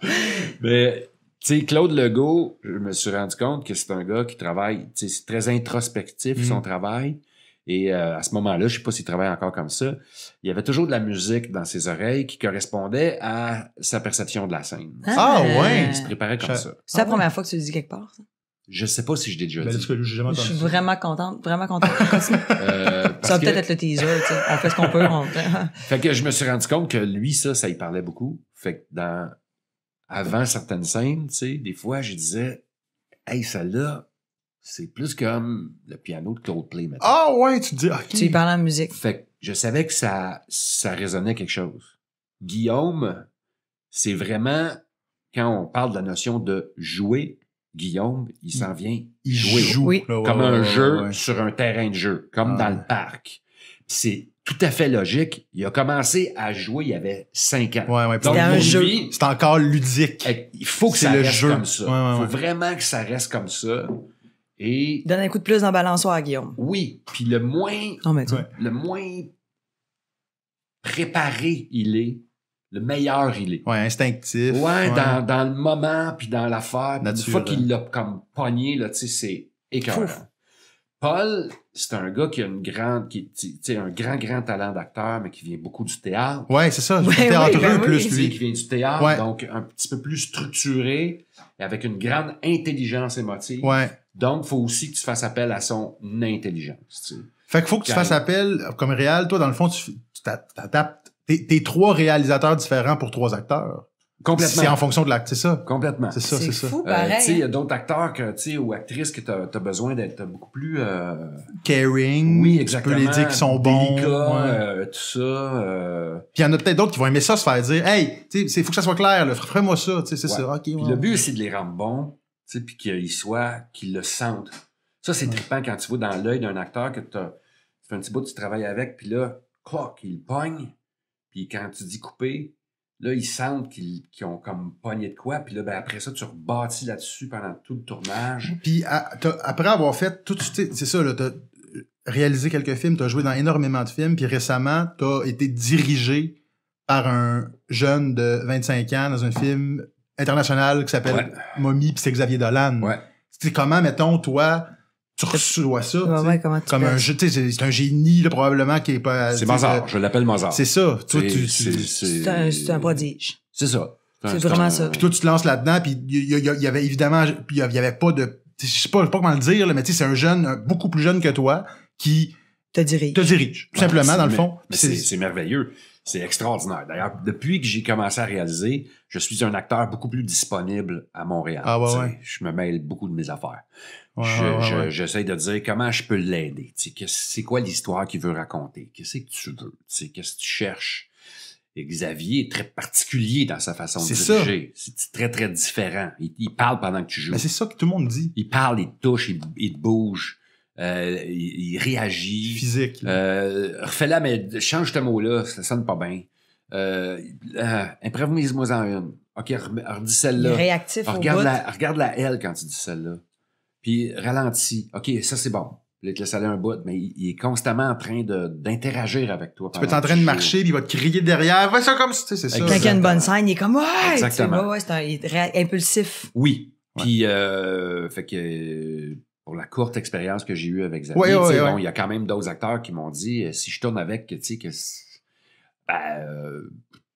Mais, tu sais, Claude Legault, je me suis rendu compte que c'est un gars qui travaille, tu sais, c'est très introspectif son travail. Et à ce moment-là, je ne sais pas s'il travaille encore comme ça, il y avait toujours de la musique dans ses oreilles qui correspondait à sa perception de la scène. Ah ouais! Il se préparait comme ça. C'est la première fois que tu le dis quelque part, ça? Je ne sais pas si je l'ai déjà dit. Je suis vraiment contente, ça va peut-être être le teaser, tu sais. On fait ce qu'on peut. Fait que je me suis rendu compte que lui, ça y parlait beaucoup. Fait que avant certaines scènes, tu sais, des fois, je disais, « Hey, celle-là, c'est plus comme le piano de Coldplay maintenant. » Ah ouais, tu te dis, OK. Tu y parlais en musique. Fait que je savais que ça résonnait quelque chose. Guillaume, c'est vraiment, quand on parle de la notion de jouer, Guillaume, il s'en vient jouer. Oui. Comme un jeu sur un terrain de jeu, comme dans le parc. C'est tout à fait logique. Il a commencé à jouer, il avait 5 ans. Donc, pour lui, c'est encore ludique. Il faut que ça reste comme ça. Il faut vraiment que ça reste comme ça. Et donne un coup de plus dans le balançoire à Guillaume. Oui, puis le moins préparé il est, le meilleur il est. Ouais, instinctif. Ouais, dans le moment, puis dans l'affaire. Une fois qu'il l'a comme pogné, là, tu sais, c'est écœurant. Paul, c'est un gars qui a un grand talent d'acteur, mais qui vient beaucoup du théâtre. Ouais, c'est ça. Lui, qui vient du théâtre, donc un petit peu plus structuré, et avec une grande intelligence émotive. Ouais. Donc, il faut aussi que tu fasses appel à son intelligence. Tu sais. Fait qu'il faut que tu fasses appel, comme réal, toi, dans le fond, tu t'adaptes. T'es 3 réalisateurs différents pour 3 acteurs. Complètement. C'est en fonction de l'acte, c'est ça? Complètement. C'est ça, c'est ça. Il y a d'autres acteurs ou actrices que t'as besoin d'être beaucoup plus... caring. Oui, exactement. Tu peux les dire qu'ils sont bons. Tout ça. Puis il y en a peut-être d'autres qui vont aimer ça, se faire dire, « Hey, tu sais, il faut que ça soit clair, fais-moi ça. » C'est ça. Puis le but, c'est de les rendre bons. Puis qu'ils le sentent. Ça, c'est trippant quand tu vois dans l'œil d'un acteur que tu fais un petit bout, tu travailles avec, puis là, cloc, il pogne, puis quand tu dis couper, là, ils sentent qu'ils ont comme pogné de quoi, puis là, ben, après ça, tu rebâtis là-dessus pendant tout le tournage. Puis après avoir fait tout, c'est ça, là, t'as réalisé quelques films, t'as joué dans énormément de films, puis récemment, t'as été dirigé par un jeune de 25 ans dans un film international qui s'appelle Mommy, puis c'est Xavier Dolan. C'est comment, mettons, toi, tu reçois ça? Comme un jeu, c'est un génie, là, probablement, qui est pas. C'est Mozart, je l'appelle Mozart. C'est ça. C'est un prodige. C'est ça. C'est vraiment ça. Puis toi, tu te lances là-dedans, puis il y avait évidemment, il y avait pas de. Je sais pas comment le dire, là, mais tu sais, c'est un jeune, beaucoup plus jeune que toi, qui te dirige, tout simplement, dans le fond. C'est merveilleux. C'est extraordinaire. D'ailleurs, depuis que j'ai commencé à réaliser, je suis un acteur beaucoup plus disponible à Montréal. Je me mêle beaucoup de mes affaires. J'essaie de dire comment je peux l'aider. C'est quoi l'histoire qu'il veut raconter? Qu'est-ce que tu veux? Qu'est-ce que tu cherches? Et Xavier est très particulier dans sa façon de diriger. C'est très, très différent. Il parle pendant que tu joues. Mais c'est ça que tout le monde dit. Il parle, il te touche, il te bouge. Il réagit. Physique. Refais-la, mais change ce mot-là, ça sonne pas bien. Improvise-moi en une. OK, redis celle-là. Réactif. Regarde-la, elle, quand tu dis celle-là. Puis ralentis. OK, ça, c'est bon. Il te laisse aller un bout, mais il est constamment en train d'interagir avec toi. Tu peux être en train de marcher, puis il va te crier derrière. Va ça comme ça, tu sais, c'est ça. Quand il y a une bonne scène, il est comme, ouais! Exactement. Il est impulsif. Oui. Puis, fait que... pour la courte expérience que j'ai eue avec Xavier, bon, il y a quand même d'autres acteurs qui m'ont dit si je tourne avec, tu sais, que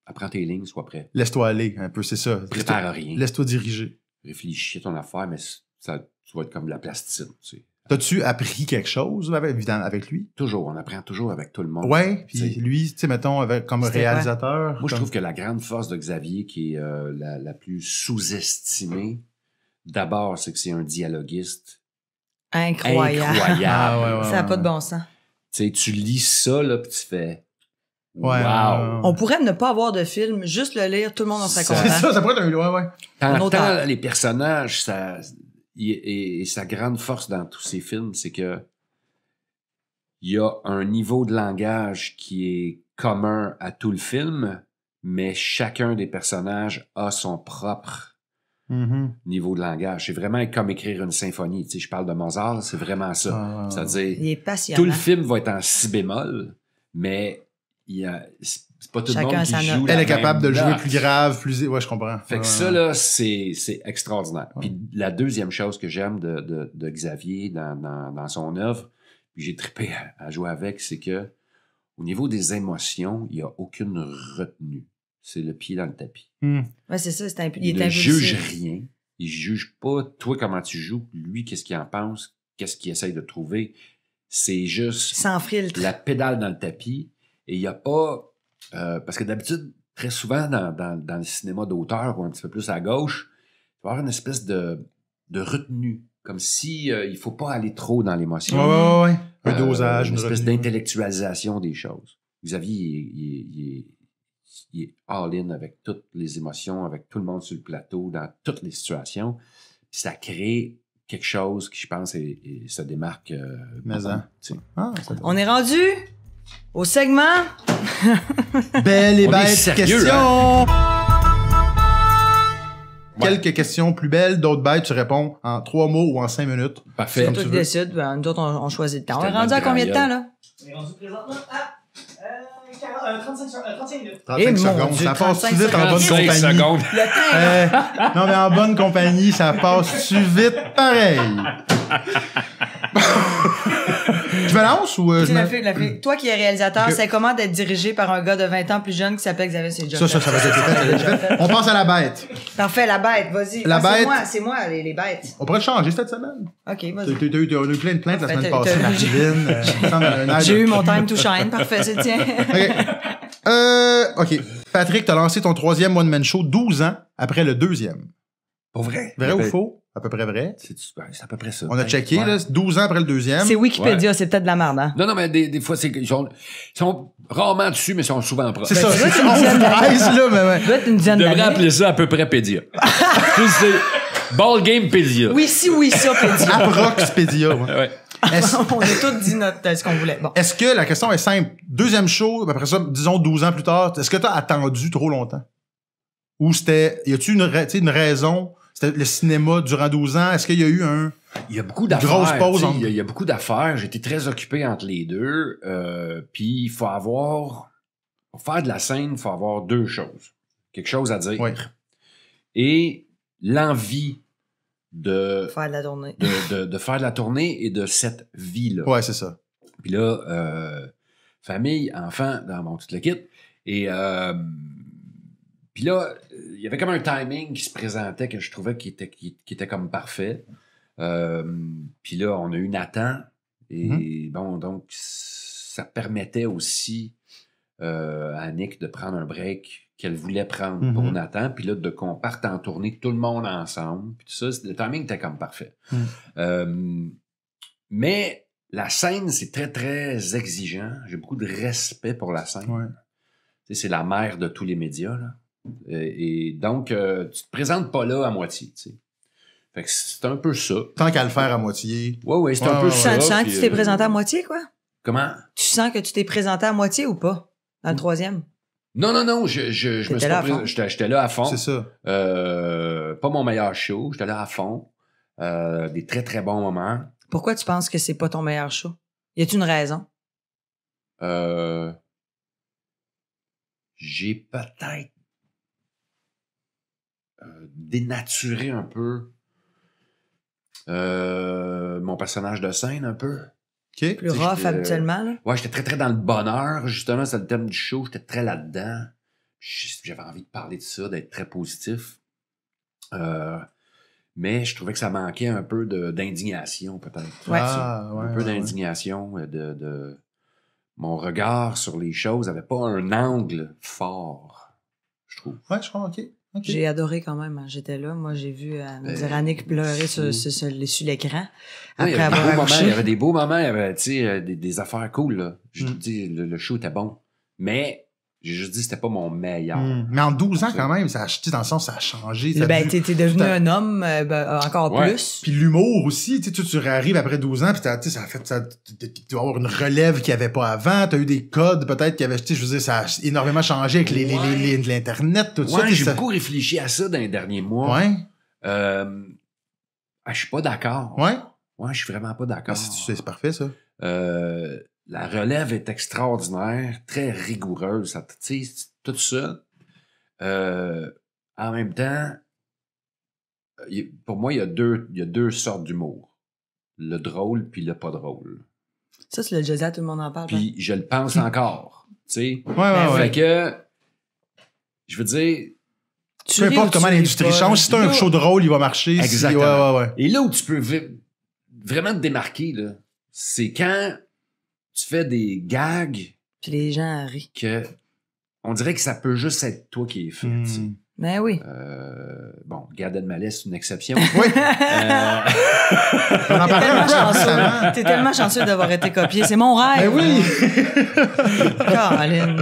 apprends tes lignes, sois prêt. Laisse-toi aller un peu, c'est ça. Prépare à rien. Laisse-toi diriger. Réfléchis à ton affaire, mais ça, tu vas être comme de la plasticine, tu sais. T'as-tu appris quelque chose avec lui? Toujours, on apprend toujours avec tout le monde. Oui, puis lui, tu sais, mettons, comme réalisateur... Moi, je trouve que la grande force de Xavier, qui est la plus sous-estimée, d'abord, c'est que c'est un dialoguiste incroyable. Ah, ouais, ça n'a pas de bon sens. Tu sais, tu lis ça, là, puis tu fais... Ouais, wow. On pourrait ne pas avoir de film, juste le lire, tout le monde en sa compte. C'est ça, ça pourrait être un... Tant les personnages, ça... Et sa grande force dans tous ces films, c'est que il y a un niveau de langage qui est commun à tout le film, mais chacun des personnages a son propre niveau de langage. C'est vraiment comme écrire une symphonie. Tu sais, je parle de Mozart, c'est vraiment ça. C'est-à-dire, tout le film va être en si bémol, mais c'est pas tout le monde qui joue. Elle est capable de le jouer plus grave, plus... Ouais, je comprends. Fait que ça, là, c'est extraordinaire. Ouais. Puis la deuxième chose que j'aime de Xavier dans son œuvre, puis j'ai trippé à jouer avec, c'est que au niveau des émotions, il n'y a aucune retenue. C'est le pied dans le tapis. Ouais, c'est ça, il ne juge rien. Il ne juge pas toi comment tu joues, lui, qu'est-ce qu'il en pense, qu'est-ce qu'il essaye de trouver. C'est juste... Sans filtre. La pédale dans le tapis. Et il n'y a pas... parce que d'habitude, très souvent, dans le cinéma d'auteur, ou un petit peu plus à gauche, il va y avoir une espèce de retenue. Comme si il ne faut pas aller trop dans l'émotion. Oui, oui, oui. Un dosage. Une espèce d'intellectualisation des choses. Xavier, il est all-in avec toutes les émotions, avec tout le monde sur le plateau, dans toutes les situations. Puis ça crée quelque chose qui, je pense, se démarque. On est rendu... Au segment Belle et bête questions. Quelques questions plus belles, d'autres bêtes, tu réponds en 3 mots ou en 5 minutes. Parfait. C'est toi qui décides, nous autres on choisit le temps. On est rendu à combien de temps là? On est rendu présentement à 35 minutes. 35 secondes, ça passe-tu vite en bonne compagnie? Non mais en bonne compagnie, ça passe-tu vite pareil? Je me lance ou... Toi qui es réalisateur, c'est comment d'être dirigé par un gars de 20 ans plus jeune qui s'appelle Xavier Dolan? Ça va être fait. On pense à la bête. Parfait, la bête, vas-y. C'est moi, les bêtes. On pourrait changer cette semaine. OK, vas-y. T'as eu plein de plaintes la semaine passée, Marceline. J'ai eu mon time to shine, parfait, c'est tiens. OK. Patrick, t'as lancé ton 3e one-man show 12 ans après le 2e. Pas vrai. Vrai ou faux? À peu près vrai. C'est à peu près ça. On a checké, là, 12 ans après le 2e. C'est Wikipédia, c'est peut-être de la merde, hein? Non, non, mais des fois, ils sont rarement dessus, mais ils sont souvent propres. C'est ça, c'est une dizaine d'années. Tu devrais appeler ça à peu près Pédia. C'est Ballgamepédia. Oui, si, oui, ça, Pédia. Aproxpédia, ouais. On a tous dit ce qu'on voulait. Bon. Est-ce que la question est simple? 2e show, après ça, disons 12 ans plus tard, est-ce que t'as attendu trop longtemps? Ou c'était... Y a-tu une raison... C'était le cinéma durant 12 ans. Est-ce qu'il y a eu une grosse pause? Il y a beaucoup d'affaires. J'étais très occupé entre les deux. Puis il faut avoir... Pour faire de la scène, il faut avoir 2 choses. Quelque chose à dire. Oui. Et l'envie de... Faire de la tournée. De faire de la tournée et de cette vie-là. Oui, c'est ça. Puis là, famille, enfants, dans mon tout le kit. Et... Puis là, il y avait comme un timing qui se présentait que je trouvais qui était comme parfait. Puis là, on a eu Nathan. Et bon, donc, ça permettait aussi à Nick de prendre un break qu'elle voulait prendre pour Nathan. Puis là, qu'on parte en tournée tout le monde ensemble. Puis tout ça, le timing était comme parfait. Mais la scène, c'est très, très exigeant. J'ai beaucoup de respect pour la scène. Ouais. Tu sais, c'est la mère de tous les médias, là. Et donc, tu te présentes pas là à moitié, tu sais. Fait que c'est un peu ça. Tant qu'à le faire à moitié. Ouais, ouais, c'est un peu ça. Tu sens que tu t'es présenté à moitié, quoi? Comment? Tu sens que tu t'es présenté à moitié ou pas? Dans le 3e? Non, non, non. Je me suis pas présenté. J'étais là à fond. C'est ça. Pas mon meilleur show. J'étais là à fond. Des très, très bons moments. Pourquoi tu penses que c'est pas ton meilleur show? Y a-t-il une raison? J'ai peut-être dénaturer un peu mon personnage de scène un peu. Okay. Plus rough habituellement. Là. Ouais, j'étais très dans le bonheur, justement, c'est le thème du show, j'étais très là-dedans. J'avais envie de parler de ça, d'être très positif. Mais je trouvais que ça manquait un peu d'indignation, peut-être. Ouais. Ah, ouais, un peu d'indignation, de... Mon regard sur les choses n'avait pas un angle fort, je trouve. Ouais, je crois, OK. J'ai adoré quand même, j'étais là. Moi, j'ai vu Annick pleurer sur l'écran. Ouais, il y avait des beaux moments, il y avait des affaires cool. Là. Je dis, le show était bon. Mais... J'ai juste dit que c'était pas mon meilleur. Mmh. Mais en 12 ans, quand même, ça a acheté dans le sens, ça a changé. T'es devenu un homme encore plus. Puis l'humour aussi, tu réarrives après 12 ans, puis tu vas avoir une relève qu'il n'y avait pas avant, t'as eu des codes peut-être qui avaient, je veux dire, ça a énormément changé avec l'Internet, tout ça. J'ai beaucoup réfléchi à ça dans les derniers mois. Ouais. Je suis pas d'accord. Ouais. Ouais, je suis vraiment pas d'accord. C'est parfait, ça. La relève est extraordinaire, très rigoureuse, ça, tout ça. En même temps, pour moi, il y a deux sortes d'humour. Le drôle puis le pas drôle. Ça, c'est le jazz, tout le monde en parle. Puis je le pense encore, tu sais. Ouais. Fait que, je veux dire... Peu importe comment l'industrie change, si t'as un show drôle, il va marcher. Exactement. Et là où tu peux vraiment te démarquer, c'est quand... Tu fais des gags. Puis les gens rient. On dirait que ça peut juste être toi qui les fais. Mmh. Ben oui. Bon, Gad Elmaleh, c'est une exception. Oui. T'es tellement chanceux d'avoir été copié. C'est mon rêve. Ben oui. Caroline.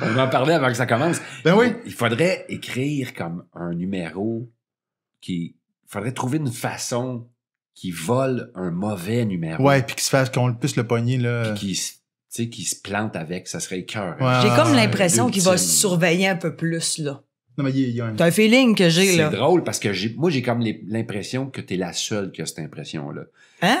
On en parlait avant que ça commence. Ben oui. Il faudrait écrire comme un numéro qui... Il faudrait trouver une façon... qui vole un mauvais numéro. Ouais, puis qui se fasse, qu'on puisse le pogner, là. Puis qui se plante avec, ça serait écœurant. Hein. J'ai comme l'impression qu'il va se surveiller un peu plus, là. Non, mais il y a un... T'as un feeling que j'ai, là. C'est drôle, parce que moi, j'ai comme l'impression que t'es la seule qui a cette impression-là. Hein?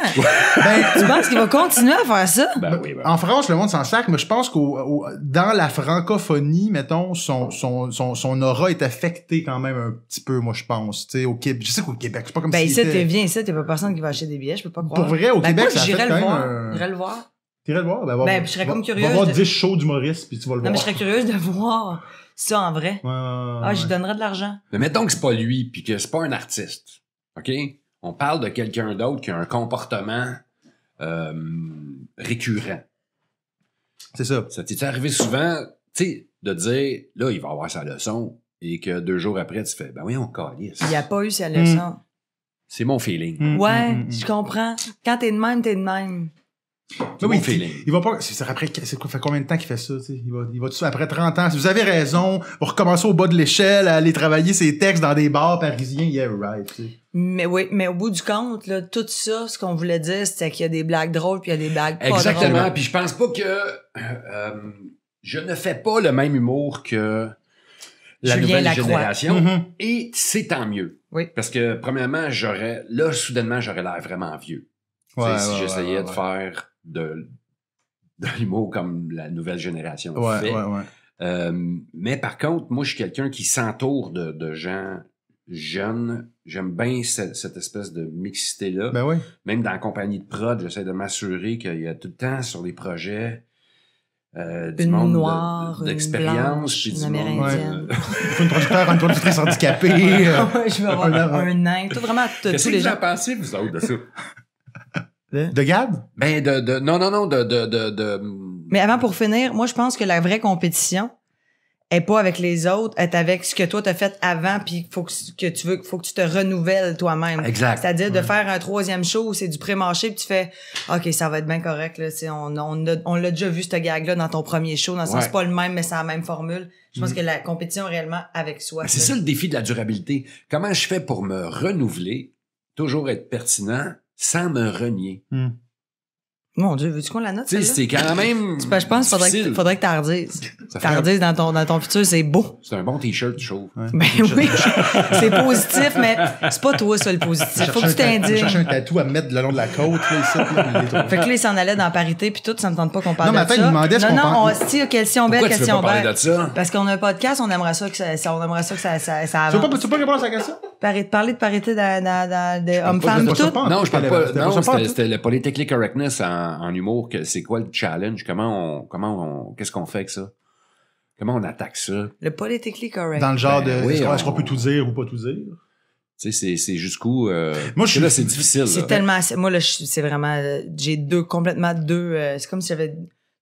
Tu penses qu'il va continuer à faire ça? Ben oui, ben. En France, le monde s'en sacre, mais je pense qu'au dans la francophonie, mettons, son aura est affectée quand même un petit peu, moi, je pense. Tu sais, je sais qu'au Québec, c'est pas comme ça. Ben, ici, t'es bien ici, t'es pas personne qui va acheter des billets, je peux pas croire. Pour vrai, au Québec, ça fait quand même... J'irais le voir. T'irais le voir? Ben, je serais comme curieuse. Va voir 10 shows d'humoristes, puis tu vas le voir. Non, mais je serais curieuse de voir... Ça, en vrai. J'y donnerais de l'argent. Mais mettons que c'est pas lui, puis que c'est pas un artiste. OK? On parle de quelqu'un d'autre qui a un comportement récurrent. C'est ça. Ça t'est arrivé souvent, tu sais, de dire, là, il va avoir sa leçon, et que 2 jours après, tu fais, ben oui, on calisse. Il a pas eu sa leçon. C'est mon feeling. Je comprends. Quand t'es de même, t'es de même. Oui, il va pas. C'est quoi, fait combien de temps qu'il fait ça? Il va tout ça après 30 ans. Si vous avez raison, vous recommencez au bas de l'échelle à aller travailler ses textes dans des bars parisiens. Yeah, right. Mais oui, mais au bout du compte, là, tout ça, ce qu'on voulait dire, c'était qu'il y a des blagues drôles puis il y a des blagues pas drôles. Exactement. Puis je pense pas que je ne fais pas le même humour que la nouvelle génération. Et c'est tant mieux. Oui. Parce que premièrement, soudainement, j'aurais l'air vraiment vieux. Si j'essayais de faire de l'humour comme la nouvelle génération fait. Mais par contre, moi, je suis quelqu'un qui s'entoure de gens jeunes. J'aime bien cette espèce de mixité-là. Ben oui. Même dans la compagnie de prod, j'essaie de m'assurer qu'il y a tout le temps sur les projets du monde d'expérience. Une amérindienne. Une producteur, une productrice handicapée. Je vais avoir un nain. Qu'est-ce que vous en pensez, vous autres, de ça? De Gab? Ben, non, Mais avant, pour finir, moi, je pense que la vraie compétition est pas avec les autres, est avec ce que toi t'as fait avant, puis faut que tu te renouvelles toi-même. Exact. C'est-à-dire de faire un 3e show, c'est du pré-marché, puis tu fais, OK, ça va être bien correct, là, on l'a déjà vu, ce gag-là, dans ton premier show, dans le sens, c'est pas le même, mais c'est la même formule. Je pense que la compétition, réellement, avec soi. Ben, c'est ça, le défi de la durabilité. Comment je fais pour me renouveler, toujours être pertinent, sans me renier. Mon Dieu, veux-tu qu'on la note? C'est quand même. Je pense qu'il faudrait que tu redises. T'ardises dans ton futur, c'est beau. C'est un bon t-shirt, je trouve. Ben oui, c'est positif, mais c'est pas toi, ça, le positif. Faut que tu t'indiques. Je cherche un tatou à mettre le long de la côte. Fait que là, ils s'en allaient dans parité, puis tout, ça me tente pas qu'on parle de ça. Non, mais attends, ils demandaient question belle, question belle. Parce qu'on a un podcast, on aimerait ça que ça avance. Tu veux pas répondre à sa question? parler de parité de hommes-femmes et tout. Non, je parle pas. Non, c'était le politically correctness en humour. C'est quoi le challenge? Qu'est-ce qu'on fait avec ça? Comment on attaque ça? Le politically correct. Dans le genre de... Oui, est-ce qu'on peut tout dire ou pas tout dire? Tu sais, c'est jusqu'où... moi, je suis... Là, c'est difficile. C'est tellement... Moi, là, c'est vraiment... J'ai deux... c'est comme si j'avais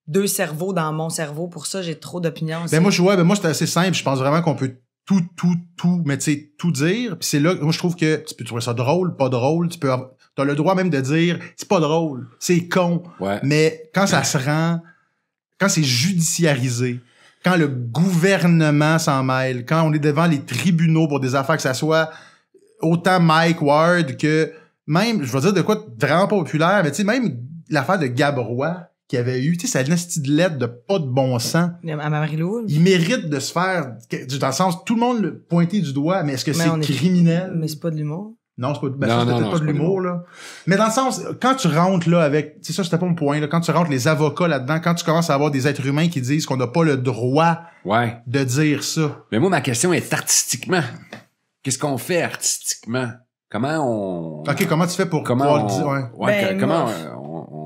deux cerveaux dans mon cerveau. Pour ça, j'ai trop d'opinions. Ben moi, moi c'était assez simple. Je pense vraiment qu'on peut tout... Mais tu sais, tout dire. Puis c'est là... Moi, je trouve que tu peux trouver ça drôle, pas drôle. Tu peux avoir... T'as le droit même de dire c'est pas drôle, c'est con. Ouais. Mais quand ça se rend... Quand c'est judiciarisé... Quand le gouvernement s'en mêle, quand on est devant les tribunaux pour des affaires, que ça soit autant Mike Ward que même, je vais dire de quoi vraiment populaire, mais tu sais, même l'affaire de Gabrois qu'il avait eu, tu sais, sa petite lettre de pas de bon sens. À Marie-Lou. Il mérite de se faire, dans le sens, tout le monde le pointer du doigt, mais est-ce que c'est criminel? Mais c'est pas de l'humour. Non, c'est pas, pas de l'humour, là. Mais dans le sens, quand tu rentres, là, avec, tu sais, ça, c'était pas mon point, là, quand tu rentres les avocats là-dedans, quand tu commences à avoir des êtres humains qui disent qu'on n'a pas le droit de dire ça. Mais moi, ma question est artistiquement. Qu'est-ce qu'on fait artistiquement? Comment on... OK, comment tu fais pour pouvoir le dire?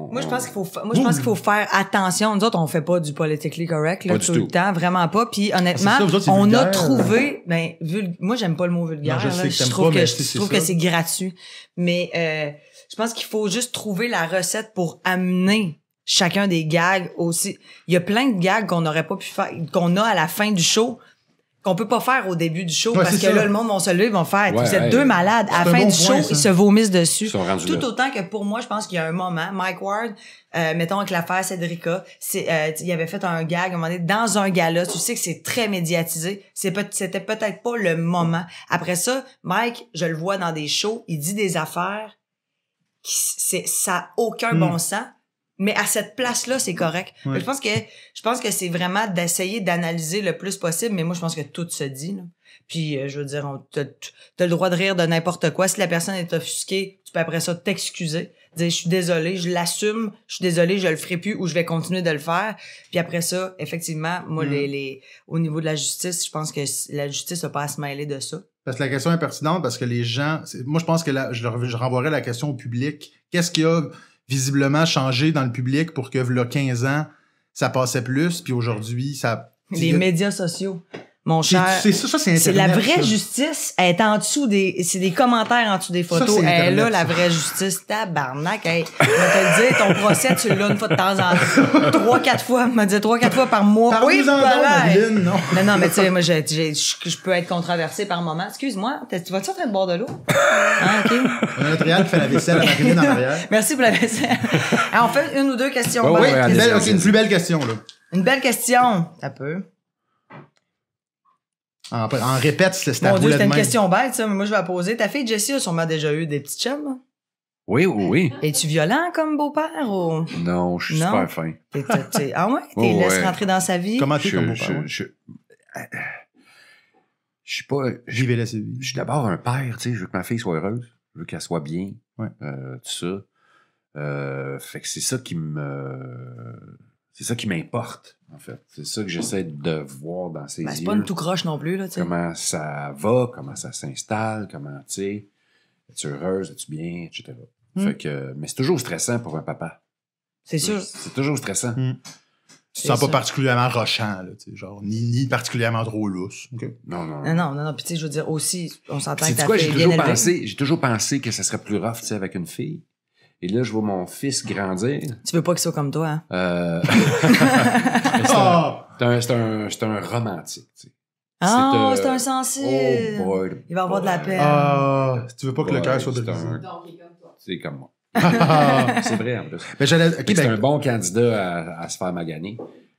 Moi, je pense qu'il faut, faire attention. Nous autres, on fait pas du politically correct, là, tout le temps. Vraiment pas. Puis, honnêtement, on a trouvé, ben, moi, j'aime pas le mot vulgaire, là. Je trouve que c'est gratuit. Mais, je pense qu'il faut juste trouver la recette pour amener chacun des gags aussi. Il y a plein de gags qu'on n'aurait pas pu faire, qu'on a à la fin du show, qu'on peut pas faire au début du show, parce que là, le monde va se lever, ils vont faire, vous êtes deux malades. À la fin du show, ils se vomissent dessus. Tout autant que pour moi, je pense qu'il y a un moment, Mike Ward, mettons avec l'affaire Cédrica, il avait fait un gag, à un moment donné, dans un gala, tu sais que c'est très médiatisé, c'était peut-être pas le moment. Après ça, Mike, je le vois dans des shows, il dit des affaires, ça n'a aucun bon sens. Mais à cette place-là, c'est correct. Oui. Je pense que c'est vraiment d'essayer d'analyser le plus possible, mais moi, je pense que tout se dit, là. Puis, je veux dire, t'as le droit de rire de n'importe quoi. Si la personne est offusquée, tu peux après ça t'excuser. Dire, je suis désolé, je l'assume, je suis désolé, je le ferai plus ou je vais continuer de le faire. Puis après ça, effectivement, moi, au niveau de la justice, je pense que la justice n'a pas à se mêler de ça. Parce que la question est pertinente, parce que les gens... Moi, je pense que je renvoierais la question au public. Qu'est-ce qu'il y a visiblement changé dans le public pour que, v'là 15 ans, ça passait plus, puis aujourd'hui, ça... Les médias sociaux, mon cher. C'est la vraie justice, elle est en dessous des... C'est des commentaires en dessous des photos. Ça, elle est là, la vraie justice. Tabarnak, hey. On te le dit, ton procès, tu l'as une fois de temps en temps. 3-4 fois, on m'a dit 3-4 fois par mois. Par oui, voilà. Mais non, mais tu sais, moi, je peux être controversée par moment. Excuse-moi, tu vas-tu en train de boire de l'eau? Ah, OK. Notre Yann fait la vaisselle à Marilyn en arrière. Merci pour la vaisselle. Alors, on fait une ou deux questions. Bah, oui, une plus belle question, là. Une belle question. Ça peut... En répète, c'était une question bête, ça, mais moi, je vais la poser. Ta fille Jessie a sûrement déjà eu des petits chums. Oui. Es-tu violent comme beau-père ou... Non, je suis super fin. Ah ouais? Tu laisses rentrer dans sa vie? Comment tu es comme beau-père? Je suis pas... Je suis d'abord un père, tu sais. Je veux que ma fille soit heureuse. Je veux qu'elle soit bien. Ouais. Tout ça. Fait que c'est ça qui me... C'est ça qui m'importe, en fait. C'est ça que j'essaie de voir dans ses yeux. C'est pas une tout croche non plus, là, tu sais. Comment ça va, comment ça s'installe, comment, tu sais, es-tu heureuse, es-tu bien, etc. Fait que, mais c'est toujours stressant pour un papa. C'est sûr. C'est toujours stressant. Tu te sens pas particulièrement rochant, là, tu sais, genre, ni particulièrement trop lousse. Okay. Non. Puis, tu sais, je veux dire, aussi, on s'entend que t'as fait bien élevé. J'ai toujours pensé que ça serait plus rough, tu sais, avec une fille. Et là, je vois mon fils grandir. Tu veux pas qu'il soit comme toi, hein? C'est un romantique, tu sais. Ah, c'est un sensible. Oh boy, il va avoir de la peine. Ah, tu veux pas que le cœur soit brisé. C'est comme moi. C'est vrai, en plus. Mais c'est un bon candidat à se faire maganer.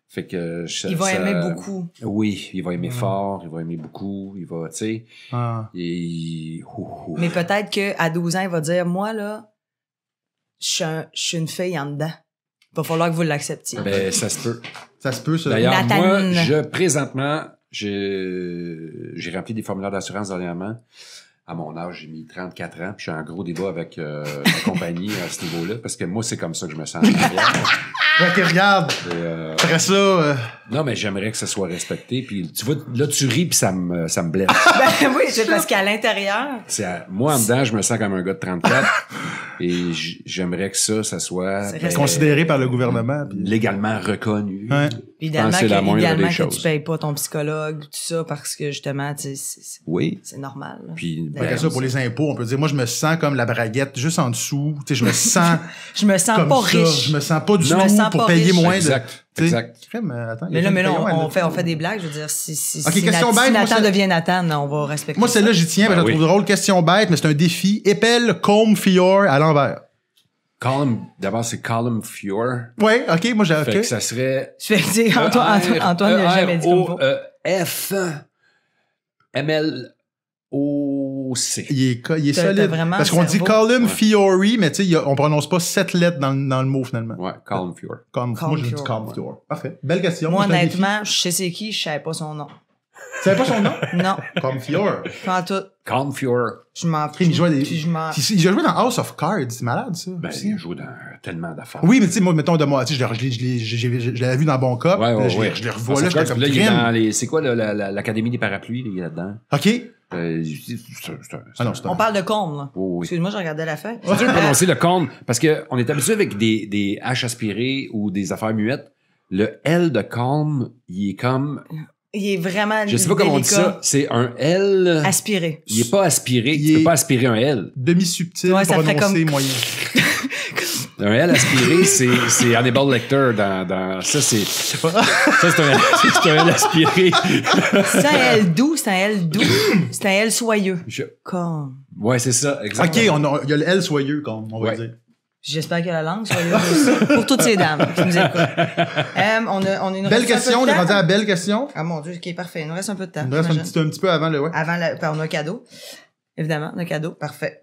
Fait que il va aimer beaucoup. Oui, il va aimer fort, il va aimer beaucoup, il va, tu sais. Mais peut-être qu'à 12 ans, il va dire, moi, là, je suis une fille en dedans. Il va falloir que vous l'acceptiez. Ben, ça se peut. Ça se peut, ça. D'ailleurs, moi, présentement, j'ai rempli des formulaires d'assurance dernièrement. À mon âge, j'ai mis 34 ans, puis je suis en gros débat avec ma compagnie à ce niveau-là, parce que moi, c'est comme ça que je me sens en arrière. OK, regarde. Après ça... Non, mais j'aimerais que ça soit respecté. Puis tu vois, là, tu ris, puis ça me blesse. Ben oui, parce qu'à l'intérieur... Moi, en dedans, je me sens comme un gars de 34. Et j'aimerais que ça soit... considéré par le gouvernement. Puis... légalement reconnu. Ouais. Évidemment que tu payes pas ton psychologue, tout ça, parce que justement, tu sais, c'est normal. Puis, ça, pour les impôts, on peut dire, moi, je me sens comme la braguette juste en dessous. Tu sais, je me sens... je me sens pas riche. Je me sens pas du tout pour payer moins de... Exact. Mais là, on fait des blagues, je veux dire, si question bête, si Nathan devient Nathan, on va respecter. Moi, celle-là, j'y tiens, je la trouve drôle. Question bête, mais c'est un défi. Épelle, combe, fior à l'envers. D'abord, c'est column fior. Oui, OK, moi, j'ai... Fait que ça serait... Je vais dire, Antoine n'a jamais dit comme ça. F, M, L, O, C. Il est solide. Parce qu'on dit column fiori, mais tu sais, on prononce pas 7 lettres dans le mot, finalement. Ouais, column fior. Moi, je dis column fior. Parfait. Belle question. Moi, honnêtement, je sais c'est qui, je savais pas son nom. Tu savais pas son nom? Non. Column fior. Pas en tout. Column fior. Je m'en fous. Il a joué dans House of Cards. C'est malade, ça. Ben, il a joué dans tellement d'affaires. Oui, mais tu sais, moi, mettons, je l'avais vu dans Bon Cop. Je le revois là, j'étais comme crime. C'est quoi, l'Académie des parapluies, il est là-dedans. OK. On parle de combe, là. Oh, oui. Excuse-moi, je regardais la feuille. C'est dur de prononcer le combe, parce qu'on est habitué avec des H aspirées ou des affaires muettes. Le L de combe, il est comme... il est vraiment... je sais pas comment on dit ça. C'est un L... aspiré. Il est pas aspiré. Tu peux pas aspirer un L. Demi-subtil, ouais, prononcé comme... moyen. Un L aspiré, c'est Hannibal Lecter dans ça, c'est... ça, c'est un L aspiré. C'est un L doux, c'est un L doux. C'est un L soyeux. Comme... ouais, c'est ça, exactement. OK, il y a le L soyeux, comme on va dire. J'espère que la langue soit là pour toutes ces dames qui nous écoutent. On a une belle question, on est rendu à la belle question. Ah mon Dieu, OK, parfait. Il nous reste un peu de temps. Il nous reste un petit peu avant le... ouais. Avant on a un cadeau. Évidemment, un cadeau. Parfait.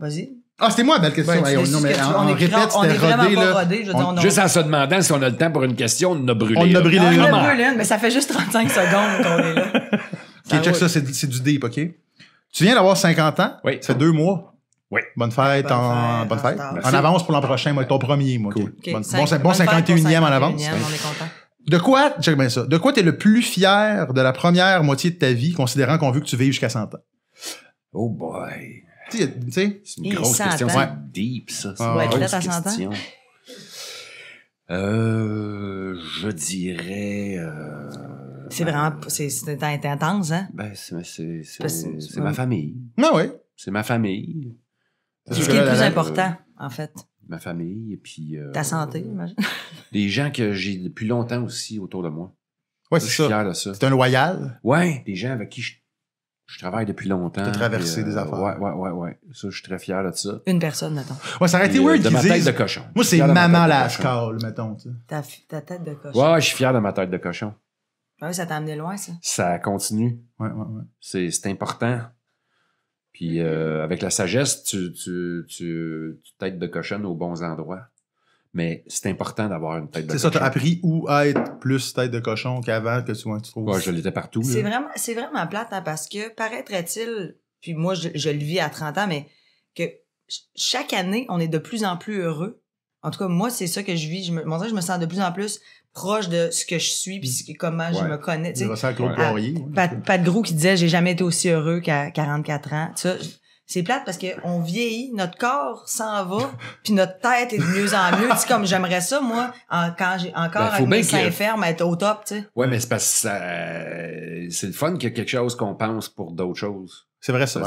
Vas-y. Ah, c'était moi, belle question. Ouais, non, mais on répète, c'était rodé, là. Rodé, juste en se demandant si on a le temps pour une question, on en a brûlé. On a brûlé, mais ça fait juste 35 secondes qu'on est là. OK, check ça, c'est du deep, OK? Tu viens d'avoir 50 ans? Oui. Ça fait 2 mois. Oui. Bonne fête. En avance pour l'an prochain, moi, ton premier, moi. Cool. Okay. Bon 51e en avance. On est content. De quoi t'es le plus fier de la première moitié de ta vie, considérant qu'on veut que tu vives jusqu'à 100 ans? Oh boy. Tu sais, c'est une grosse question. C'est deep, ça. C'est une grosse question. Je dirais... c'est vraiment... c'est intense, hein? Ben, c'est ma famille. Ah oui. C'est ma famille. C'est ce qui est le plus important, en fait. Ma famille, et puis... ta santé, imagine. Des gens que j'ai depuis longtemps aussi autour de moi. Oui, c'est ça. Je suis fier de ça. C'est un loyal. Oui, des gens avec qui je travaille depuis longtemps. Tu as traversé des affaires. Oui. Ça, je suis très fier de ça. Une personne, mettons. Oui, ça aurait été weird qu'ils disent... de ma tête de cochon. Moi, c'est Maman Last Call, mettons. Ta tête de cochon. Oui, je suis fier de ma tête de cochon. Oui, ça t'a amené loin, ça. Ça continue. Oui. C'est important. Puis avec la sagesse, tu têtes de cochonne aux bons endroits. Mais c'est important d'avoir une tête de cochon. C'est ça, t'as appris où être plus tête de cochon qu'avant que tu trouves. Ouais, je l'étais partout. C'est vraiment plate, hein, parce que paraîtrait-il, puis moi je le vis à 30 ans, mais que chaque année, on est de plus en plus heureux. En tout cas, moi, c'est ça que je vis. Je me sens de plus en plus proche de ce que je suis puis comment je me connais. Tu sais, Claude Poirier. Pat Gros qui disait « J'ai jamais été aussi heureux qu'à 44 ans ». C'est plate parce qu'on vieillit, notre corps s'en va, puis notre tête est de mieux en mieux. Comme j'aimerais ça, moi, quand j'ai encore avec mes seins fermes, être au top. Tu sais. Oui, mais c'est parce que c'est le fun qu'il y a quelque chose qu'on pense pour d'autres choses. C'est vrai, ça.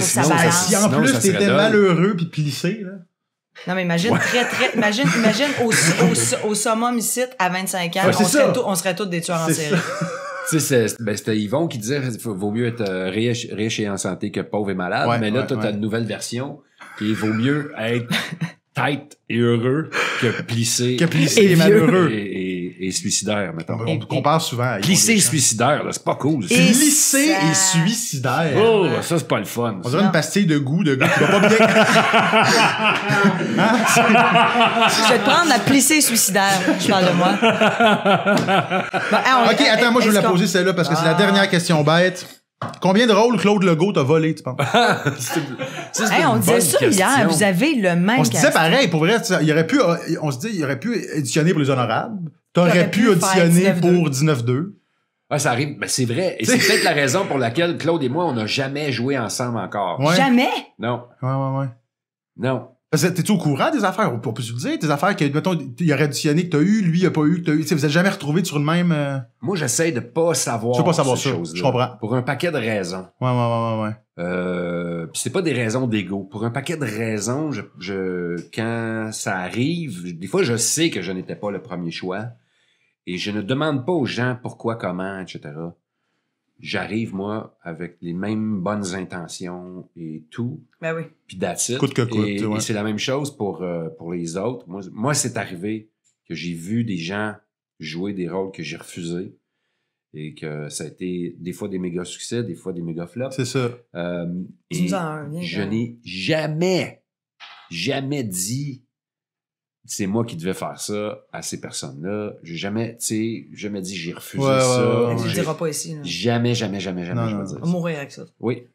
Si en plus, t'étais malheureux puis plissé, là. Non, mais imagine, imagine au summum ici, à 25 ans, ouais, on serait tous des tueurs en série. Tu sais, c'était Yvon qui disait « Vaut mieux être riche et en santé que pauvre et malade », mais là, toi, t'as une nouvelle version qui « Vaut mieux être tête et heureux que plissé et malheureux ». Et suicidaire, mettons. On compare souvent à... glisser suicidaire, là, c'est pas cool. Glisser et suicidaire. Oh, ça, c'est pas le fun. On dirait une pastille de goût, qui va pas bien. Je vais te prendre la plissée suicidaire, je parle de moi. Bon, OK, attends, moi, je vais la poser, celle-là, parce que c'est la dernière question bête. Combien de rôles Claude Legault t'a volé, tu penses? On disait ça hier, vous avez le même. On se disait pareil, pour vrai, il aurait pu, on se dit, il aurait pu auditionner pour Les Honorables. T'aurais pu auditionner pour 19-2. Ouais, ça arrive, mais c'est vrai. Et c'est peut-être la raison pour laquelle Claude et moi, on n'a jamais joué ensemble encore. Ouais. Jamais? Non. Ouais. Non. Parce que t'es-tu au courant des affaires? On peut se le dire, des affaires que, mettons, il aurait auditionné que t'as eu, lui, il a pas eu, que t'as eu. T'sais, vous n'êtes jamais retrouvés sur le même. Moi, j'essaie de pas savoir. Tu veux pas savoir ça. Je comprends. Pour un paquet de raisons. Ouais. Puis c'est pas des raisons d'ego. Pour un paquet de raisons, quand ça arrive, des fois, je sais que je n'étais pas le premier choix. Et je ne demande pas aux gens pourquoi, comment, etc. J'arrive, moi, avec les mêmes bonnes intentions et tout. Ben oui. Puis that's it. Coûte que coûte. Et c'est la même chose pour les autres. Moi, c'est arrivé que j'ai vu des gens jouer des rôles que j'ai refusés et que ça a été des fois des méga succès, des fois des méga flops. C'est ça. Je n'ai jamais dit... c'est moi qui devais faire ça à ces personnes-là. J'ai jamais dit j'ai refusé ça. Tu ne diras pas ici. Non. Jamais, je vais dire. On va mourir avec ça. Oui.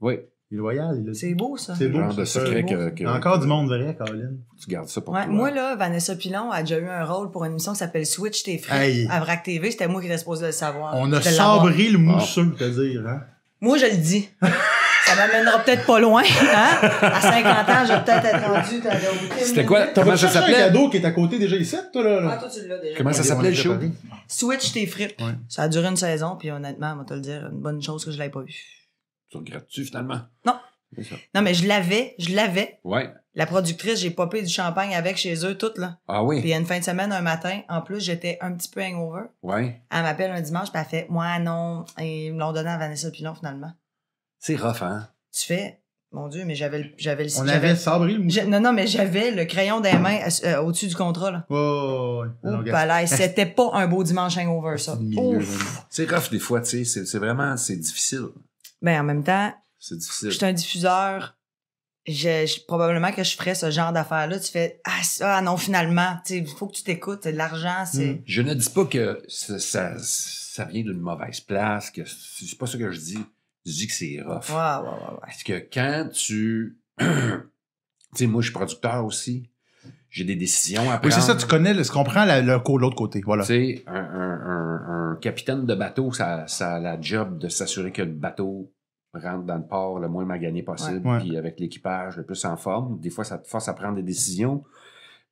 Il est loyal. C'est beau, ça. C'est beau. Genre de secret que... encore du monde vrai, Caroline. Tu gardes ça pour toi. Moi, là, Vanessa Pilon a déjà eu un rôle pour une émission qui s'appelle Switch tes frères à Vrac TV. C'était moi qui étais supposé le savoir. On a sabré le mousseux, c'est-à-dire. Hein? Moi, je le dis. Ça m'amènera peut-être pas loin, hein? À 50 ans, je vais peut-être être rendu. C'était quoi? Comment ça s'appelait? Un cadeau qui est à côté déjà ici, toi, là? Ah, toi, tu l'as déjà. Comment ça s'appelait, le show? Switch tes frites. Ouais. Ça a duré une saison, puis honnêtement, on va te le dire, une bonne chose que je l'avais pas eu. Tu regrettes-tu, finalement? Non. Non, mais je l'avais. Ouais. La productrice, j'ai popé du champagne avec chez eux, toutes, là. Ah oui? Puis il y a une fin de semaine, un matin, en plus, j'étais un petit peu hangover. Ouais. Elle m'appelle un dimanche, puis elle fait, moi, non. Et ils me l'ont donné à Vanessa Pilon, finalement. C'est rough, hein? Tu fais... Mon Dieu, mais j'avais le... On avait sabré le mouchoir. Non, mais j'avais le crayon des mains au-dessus du contrat, là. Oh, c'était pas un beau dimanche hangover, ça. C'est rough, des fois, tu sais. C'est vraiment... C'est difficile. Ben, en même temps... C'est difficile. Je suis un diffuseur. Probablement que je ferais ce genre d'affaires-là. Tu fais... Ah non, finalement. Tu sais, il faut que tu t'écoutes. L'argent, c'est... Je ne dis pas que ça vient d'une mauvaise place. C'est pas ça que je dis. Je dis que c'est rough. Ouais. Parce que quand tu... tu sais, moi, je suis producteur aussi. J'ai des décisions à prendre. Oui, c'est ça, tu connais, tu comprends l'autre côté. Voilà. Tu sais, un capitaine de bateau, ça a la job de s'assurer que le bateau rentre dans le port le moins magané possible, puis avec l'équipage le plus en forme. Des fois, ça te force à prendre des décisions.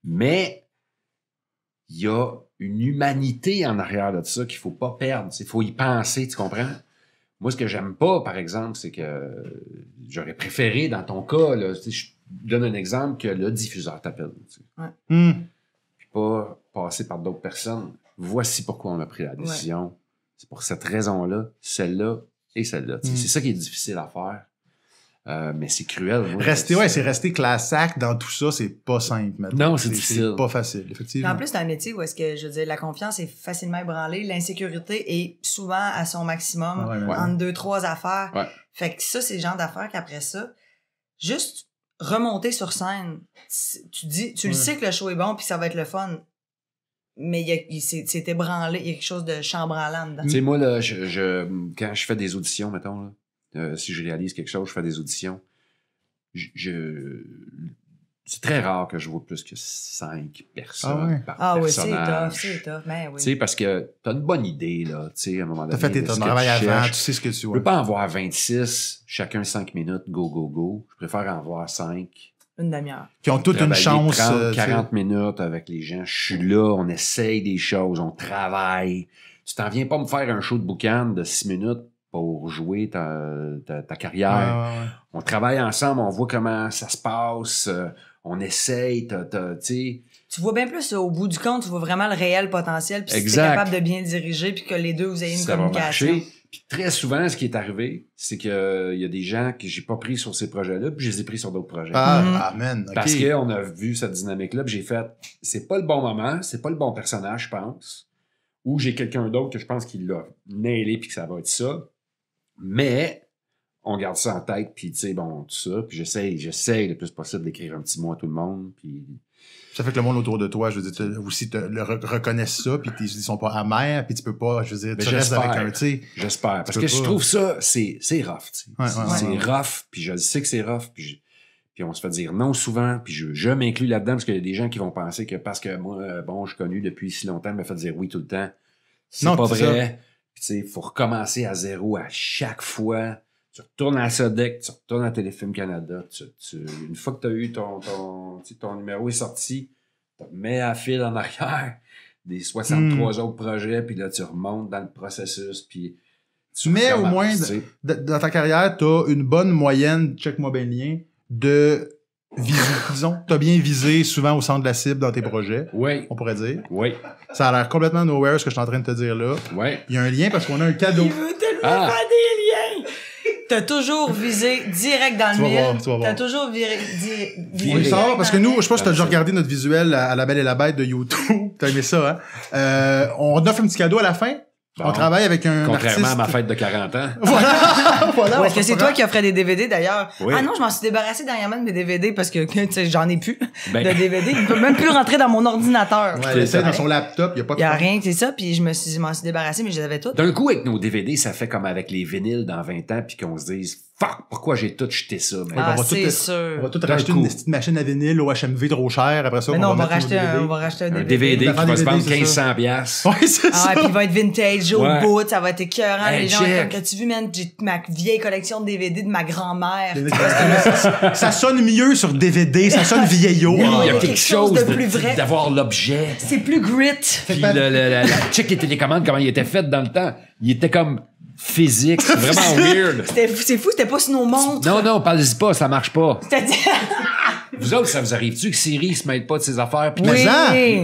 Mais il y a une humanité en arrière de ça qu'il ne faut pas perdre. Il faut y penser, tu comprends? Moi, ce que j'aime pas, par exemple, c'est que j'aurais préféré, dans ton cas, là, je donne un exemple, que le diffuseur t'appelle. Puis pas passer par d'autres personnes. Voici pourquoi on a pris la décision. C'est pour cette raison-là, celle-là et celle-là. C'est ça qui est difficile à faire. Mais c'est cruel. Rester class act dans tout ça, c'est pas simple. Maintenant. Non, c'est difficile. C'est pas facile, effectivement. En plus, c'est un métier où est-ce que, je veux dire, la confiance est facilement ébranlée, l'insécurité est souvent à son maximum entre 2-3 affaires. Ouais. Fait que ça, c'est le genre d'affaires qu'après ça, juste remonter sur scène, tu le sais que le show est bon puis ça va être le fun. Mais c'est ébranlé, il y a quelque chose de chambranlant dedans. Tu sais, moi, là, quand je fais des auditions, mettons, là, si je réalise quelque chose, je fais des auditions. C'est très rare que je vois plus que 5 personnes par personnage. Oui, c'est tough. Mais oui. Tu sais, parce que t'as une bonne idée, là, tu sais, à un moment donné. T'as fait ton travail avant, tu sais ce que tu veux. Je peux pas en voir 26, chacun 5 minutes, go. Je préfère en voir 5. Une demi-heure. Qui ont toutes une chance. 40 minutes avec les gens. Je suis là, on essaye des choses, on travaille. Tu t'en viens pas me faire un show de boucan de 6 minutes pour jouer ta carrière. On travaille ensemble, on voit comment ça se passe, on essaye, tu vois bien plus, au bout du compte, tu vois vraiment le réel potentiel, puis si tu es capable de bien diriger, puis que les deux, vous ayez une communication. Puis très souvent, ce qui est arrivé, c'est qu'il y a des gens que j'ai pas pris sur ces projets-là, puis je les ai pris sur d'autres projets. Parce qu'on a vu cette dynamique-là, puis j'ai fait, c'est pas le bon moment, c'est pas le bon personnage, je pense, ou j'ai quelqu'un d'autre que je pense qu'il l'a nailé, puis que ça va être ça. Mais on garde ça en tête, puis tu sais, bon, tout ça. Puis j'essaye le plus possible d'écrire un petit mot à tout le monde. Puis Ça fait que le monde autour de toi, je veux dire, aussi te le reconnaissent ça, puis ils sont pas amers, puis tu peux pas, je veux dire, mais tu restes avec un, tu sais. J'espère, parce que je trouve ça, c'est rough, tu sais. C'est rough, puis je sais que c'est rough, puis on se fait dire non souvent, puis je m'inclus là-dedans, parce qu'il y a des gens qui vont penser que parce que moi, bon, je suis connu depuis si longtemps, me fait dire oui tout le temps. C'est pas vrai. Tu sais, il faut recommencer à zéro à chaque fois. Tu retournes à Sodec, tu retournes à Téléfilm Canada. Une fois que tu as eu ton numéro est sorti, tu mets à fil en arrière des 63 autres projets, puis là, tu remontes dans le processus, puis tu mets au moins, dans ta carrière, tu as une bonne moyenne, check-moi bien le lien, de viser, disons. Tu as bien visé souvent au centre de la cible dans tes projets, oui, on pourrait dire. Oui. Ça a l'air complètement nowhere, ce que je suis en train de te dire là. Oui. Il y a un lien parce qu'on a un cadeau. Il veut tellement pas des liens! T'as toujours visé direct dans le mille. T'as toujours viré. Oui, ça, parce que nous, je pense que t'as déjà regardé notre visuel à La Belle et la Bête de YouTube. T'as aimé ça, hein? On offre un petit cadeau à la fin. Bon, on travaille avec un contrairement artiste à ma fête de 40 ans. Voilà! Voilà. Ouais, est-ce que c'est toi qui offrais des DVD, d'ailleurs? Oui. Ah non, je m'en suis débarrassée dernièrement de mes DVD parce que, tu sais, j'en ai plus de DVD. Il ne peut même plus rentrer dans mon ordinateur. Ouais, c'est ça, dans son laptop, il n'y a pas de problème. Il n'y a rien, c'est ça. Puis je m'en suis débarrassée, mais je les avais toutes. D'un coup, avec nos DVD, ça fait comme avec les vinyles dans 20 ans, puis qu'on se dise... Fuck! Pourquoi j'ai tout jeté ça, mais ah, c'est sûr. On va tout racheter une petite machine à vinyle au HMV trop cher. Après ça, mais non, on va racheter un DVD. Un DVD qui va se vendre 1500$. Oui, c'est ça. Ah, puis il va être vintage au bout. Ça va être écœurant. Hey, les gens, comme tu vu, man, j'ai ma vieille collection de DVD de ma grand-mère. Ça sonne mieux sur DVD. Ça sonne vieillot. Oui, il y a quelque chose de plus vrai. D'avoir l'objet. C'est plus grit. Puis la check les télécommandes, comment il était fait dans le temps. Il était comme... physique, c'est vraiment weird. C'est fou, c'était pas sur nos montres. Non, parlez-y pas, ça marche pas. C'est-à-dire... Vous autres, ça vous arrive-tu que Siri se mêle pas de ses affaires? Puis oui.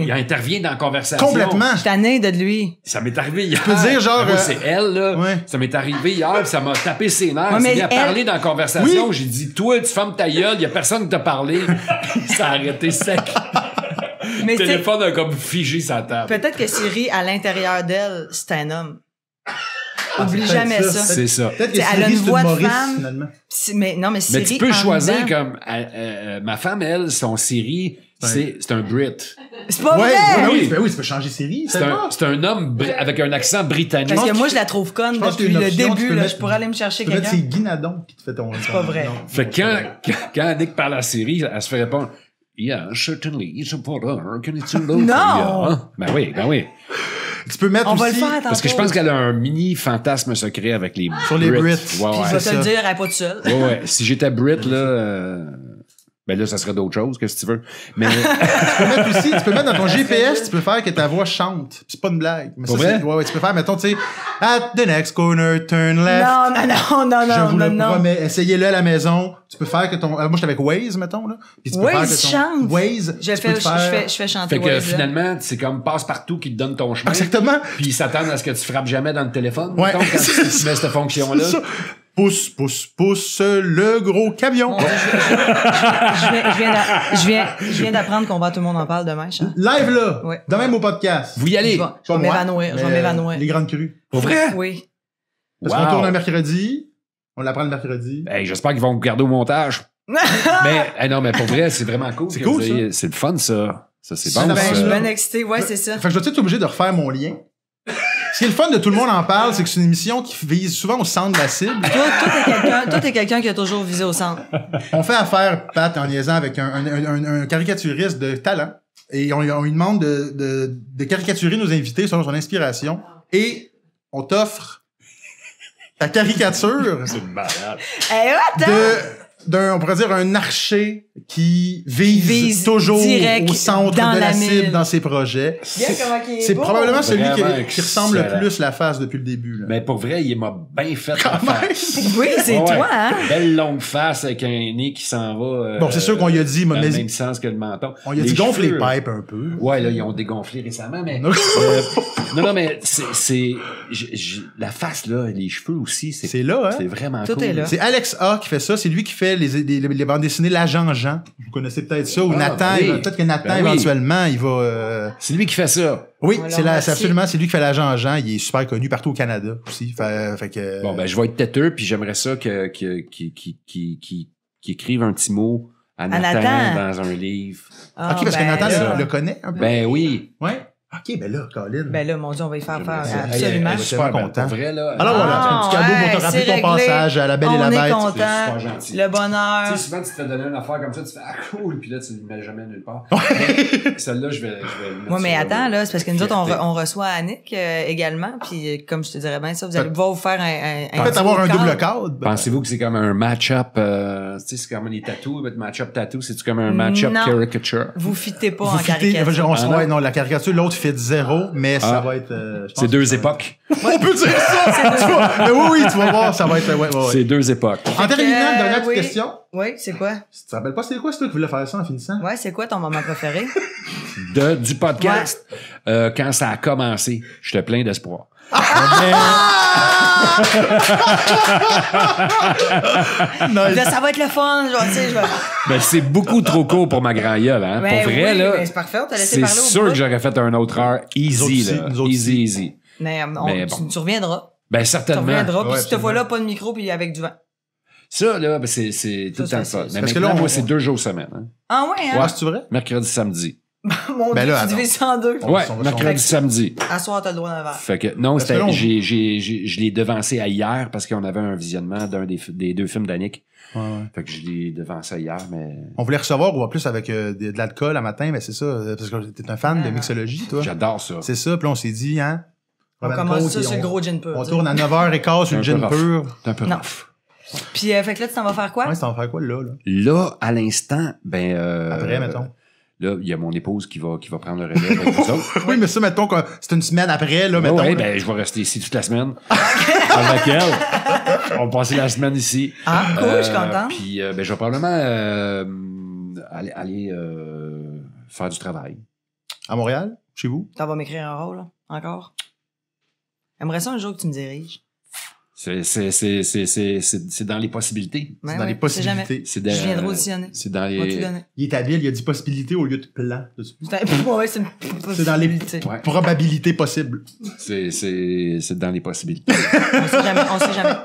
Il intervient dans la conversation. Complètement. Je suis tanné de lui. Ça m'est arrivé hier. Je peux dire, genre... c'est elle, là. Ouais. Ça m'est arrivé hier, puis ça m'a tapé ses nerfs. Ouais, il a parlé dans la conversation. Oui. J'ai dit, toi, tu fermes ta gueule, il y a personne qui t'a parlé. Ça a arrêté sec. Le téléphone a comme figé sa table. Peut-être que Siri, à l'intérieur d'elle, c'est un homme. Oublie jamais ça. C'est ça. Peut-être que elle a une voix de femme. Finalement. Mais Siri, tu peux choisir comme ma femme, elle, son Siri, c'est un Brit. C'est pas vrai! Oui, tu peux changer Siri. C'est un homme avec un accent britannique. Parce que moi, je la trouve conne depuis le début. Je pourrais aller me chercher quelqu'un. C'est Guinadon qui te fait ton... C'est pas vrai. Fait que quand Annick parle à Siri, elle se fait répondre... Yeah, certainly, it's important. Can it do? Non! Ben oui. Tu peux mettre aussi, parce que je pense qu'elle a un mini fantasme secret avec les Brits. Sur les Brits. Puis je vais te le dire, elle n'est pas toute seule. Ouais. Si j'étais Brit, là, ben là, ça serait d'autres choses, que si tu veux. Mais tu peux mettre dans ton GPS, tu peux faire que ta voix chante. C'est pas une blague. Mais ça, ouais, tu peux faire, mettons, tu sais, at the next corner, turn left. Non. Je vous le promets. Essayez-le à la maison. Tu peux faire que ton... Moi, j'étais avec Waze, mettons, là. Puis tu peux chante! Waze, je fais chanter Waze. Fait que finalement, c'est comme passe-partout qui te donne ton chemin. Exactement. Puis ils s'attendent à ce que tu frappes jamais dans le téléphone, mettons, quand tu mets cette fonction-là. Pousse, pousse, pousse le gros camion. Je viens d'apprendre qu'on va Tout le monde en parle demain, Charles. Live, là! Ouais. Demain, au podcast. Vous y allez! Je vais m'évanouir. Les grandes crues. Pour vrai? Oui. Parce qu'on tourne un mercredi... On l'apprend le mercredi. Hey, j'espère qu'ils vont garder au montage. mais pour vrai, c'est vraiment cool. C'est cool, c'est le fun, ça. Ça, c'est bon, ça. Je suis bien excité, c'est ça. Fait que je dois être obligé de refaire mon lien. Ce qui est le fun de Tout le monde en parle, c'est que c'est une émission qui vise souvent au centre de la cible. Toi, t'es quelqu'un qui a toujours visé au centre. On fait affaire, Pat, en liaisant avec un caricaturiste de talent. Et on lui demande de caricaturer nos invités selon son inspiration. Et on t'offre... ta caricature on pourrait dire un archer qui vise toujours au centre de la cible dans ses projets. C'est probablement celui qui ressemble le plus la face depuis le début. Là. Mais pour vrai, il m'a bien fait la face. Oui, c'est toi. Hein? Belle longue face avec un nez qui s'en va. Bon, c'est sûr qu'on lui a dit... Dans le même sens que le menton. On lui a dit gonfle les pipes un peu. Ouais, là, ils ont dégonflé récemment, mais... Non, mais c'est... La face, là, les cheveux aussi, c'est là, hein? C'est vraiment cool. C'est Alex A qui fait ça. C'est lui qui fait les bandes dessinées L'Agent Jean. Vous connaissez peut-être ça. Ou Nathan. Peut-être que Nathan, éventuellement, il va... C'est lui qui fait ça. Oui, absolument. C'est lui qui fait L'Agent Jean. Il est super connu partout au Canada aussi. Fait que... Bon, ben, je vais être têteux, puis j'aimerais ça qu'il écrive un petit mot Nathan dans un livre. Ah, OK, parce que Nathan le connaît un peu. Ben oui. Oui. OK, ben là, Colin. Ben là, mon Dieu, on va y faire peur. Absolument. Je suis super content. Vrai, là. Alors voilà, c'est un petit cadeau pour te rappeler ton passage à La Belle et la Bête. On est content. Le bonheur. Tu sais, souvent, tu te fais donner une affaire comme ça, tu fais « Ah, cool! » Puis là, tu ne mets jamais nulle part. Celle-là, je vais... Oui, mais attends, là, c'est parce que nous autres, on reçoit Annick également. Puis comme je te dirais bien ça, vous allez pouvoir vous faire un... Peut-être avoir un double cadre. Pensez-vous que c'est comme un match-up... Tu sais, c'est comme les tattoos. Votre match-up tattoo, c'est-tu comme un match-up caricature? Vous fitez pas en caricature. Ouais, non, la caricature, l'autre fait de zéro, mais ça va être... c'est deux époques. On peut dire ça! Tu vois, mais oui, oui, tu vas voir, ça va être... Ouais. C'est deux époques. En terminant, dernière petite question. Oui, c'est quoi? Tu te rappelles pas, c'est quoi, c'est toi qui voulais faire ça en finissant? Ouais, c'est quoi ton moment préféré? Du podcast? Ouais. Quand ça a commencé, j'étais plein d'espoir. Là, ça va être le fun, genre, tu sais, ben, c'est beaucoup trop court pour ma grand gueule, hein. Ben, pour vrai, oui, là. C'est parfait, t'as laissé parler au bout. C'est sûr que j'aurais fait un autre heure. Easy, là. Easy. Mais bon. Tu reviendras. Ben, certainement. Tu reviendras, puis cette fois-là, pas de micro, puis avec du vent. Ça, là, ben, c'est tout le temps ça. Mais parce que là, moi, c'est 2 jours semaine, hein. Ah ouais, hein? Ouais, c'est vrai? Mercredi, samedi. Mon Dieu, tu divises ça en 2. Ouais, mercredi, samedi. À soir, t'as le droit d'un verre. Fait que, non, c'était, je l'ai devancé à hier parce qu'on avait un visionnement d'un des 2 films d'Annick. Ouais. Fait que je l'ai devancé hier, mais... On voulait recevoir, ou en plus, avec de l'alcool à matin, mais c'est ça, parce que t'es un fan de mixologie, toi. J'adore ça. C'est ça, puis on s'est dit, hein. On commence ça sur le gros gin pur. On tourne à 9h15 sur le gin pur. C'est un peu rough. Puis, fait que là, tu t'en vas faire quoi? Ouais, tu t'en vas faire quoi, là? Là, à l'instant, ben... Après, mettons. Là, il y a mon épouse qui va prendre le relais avec nous autres. Oui, mais ça, mettons que c'est une semaine après, là, mettons. Oui, ben, je vais rester ici toute la semaine. Avec elle. On va passer la semaine ici. Ah, cool, je suis content. Puis, ben, je vais probablement, aller faire du travail. À Montréal? Chez vous? T'en vas m'écrire un rôle, là? Encore? J'aimerais ça un jour que tu me diriges. C'est dans les possibilités. Ouais, c'est dans les possibilités. C'est je viens de auditionner. C'est dans les... Il est habile, il a dit possibilité au lieu de plan. Ouais, c'est dans les probabilités possibles. C'est dans les possibilités. On sait jamais, on sait jamais.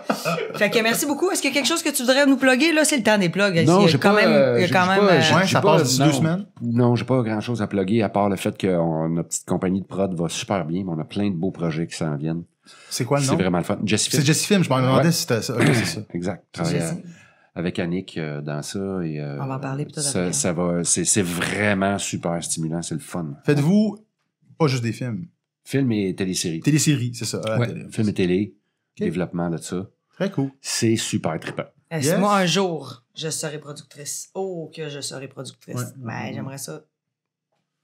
Fait que merci beaucoup. Est-ce qu'il y a quelque chose que tu voudrais nous plugger? Là, c'est le temps des plugs. Non, j'ai pas... Ça passe 2 semaines? Non, j'ai pas grand-chose à plugger à part le fait que notre petite compagnie de prod va super bien, mais on a plein de beaux projets qui s'en viennent. C'est quoi le nom? C'est vraiment le fun. C'est Jessie Film, je m'en demandais si c'était ça. Okay, c'est ça. Exact. Travailler avec Annick dans ça. Et, on va en parler peut-être après. Ça va, c'est vraiment super stimulant, c'est le fun. Faites-vous pas juste des films? Films et téléséries. Téléséries, c'est ça. Ouais, films et télé, développement de ça. Très cool. C'est super trippant. Yes. Moi, un jour, je serai productrice. Oh, que je serai productrice. Ouais. Ben, j'aimerais ça.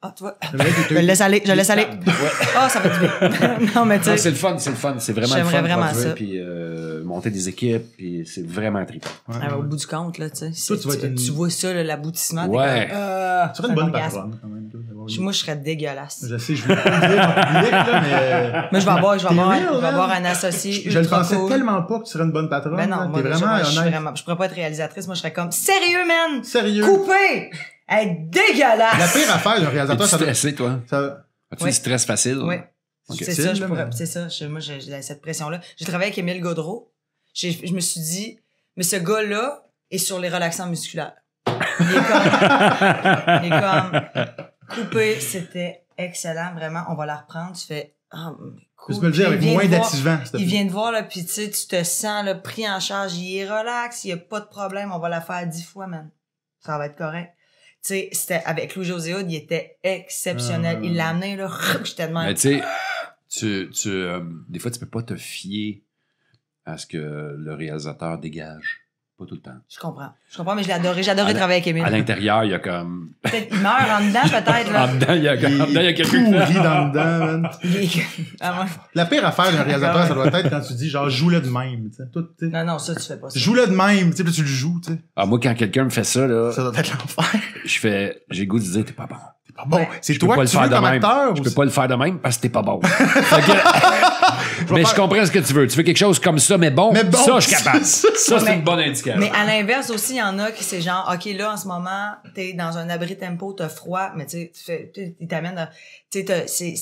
Ah, tu vois. Je le laisse aller, Ah, ça va être bien. Non, mais tu sais. C'est le fun, c'est vraiment le fun. J'aimerais vraiment ça. Puis monter des équipes, puis c'est vraiment trippant. Ouais, ouais. Au bout du compte, là, tu sais. Tu vois ça, l'aboutissement. Ouais. Tu serais une bonne patronne, quand même. Moi, je serais dégueulasse. Je sais, je vais pas dire en public, là, mais. Mais je vais avoir un associé. Je le pensais tellement pas que tu serais une bonne patronne. Mais non, moi, je pourrais pas être réalisatrice. Moi, je serais comme, sérieux, man! Sérieux! Coupé! Elle est dégueulasse! La pire affaire d'un réalisateur, ça doit... stressé, toi? Ça... As-tu du stress facile? Oui. Okay. C'est ça, moi, j'ai cette pression-là. J'ai travaillé avec Émile Gaudreau. Je me suis dit, mais ce gars-là est sur les relaxants musculaires. Il est comme... Coupé, c'était excellent, vraiment. On va la reprendre. Tu fais... Oh, cool. Tu peux le dire avec moins d'attivant. Il vient de voir, là, puis tu sais, tu te sens là, pris en charge. Il est relax, il n'y a pas de problème. On va la faire 10 fois, man. Ça va être correct. Tu sais, c'était avec Louis-José Hood, il était exceptionnel. Il l'a amené, là, j'étais tellement... Mais tu sais, des fois, tu peux pas te fier à ce que le réalisateur dégage. Pas tout le temps. Je comprends, mais je l'ai adoré. J'ai adoré travailler avec Émile. À l'intérieur, il y a comme... Peut-être il meurt en dedans, peut-être. En dedans, il y a quelqu'un qui dans le dedans, man. La pire affaire d'un réalisateur, ça doit être quand tu dis, genre, joue-le de même. Non, ça, tu fais pas ça. Joue-le de même, tu sais, puis tu le joues, tu sais. Ah, moi, quand quelqu'un me fait ça, là... Ça doit être l'enfer. Je fais... J'ai le goût de dire, t'es pas bon. T'es pas bon. C'est toi qui veux comme acteur. Je peux pas le faire de même parce que t'es pas bon. Mais je comprends ce que tu veux. Tu veux quelque chose comme ça, mais bon, ça, je suis capable. Ça, c'est une bonne indication. Mais à l'inverse aussi, il y en a qui c'est genre, OK, là, en ce moment, t'es dans un abri tempo, t'as froid, mais tu sais, il t'amène à... Tu sais,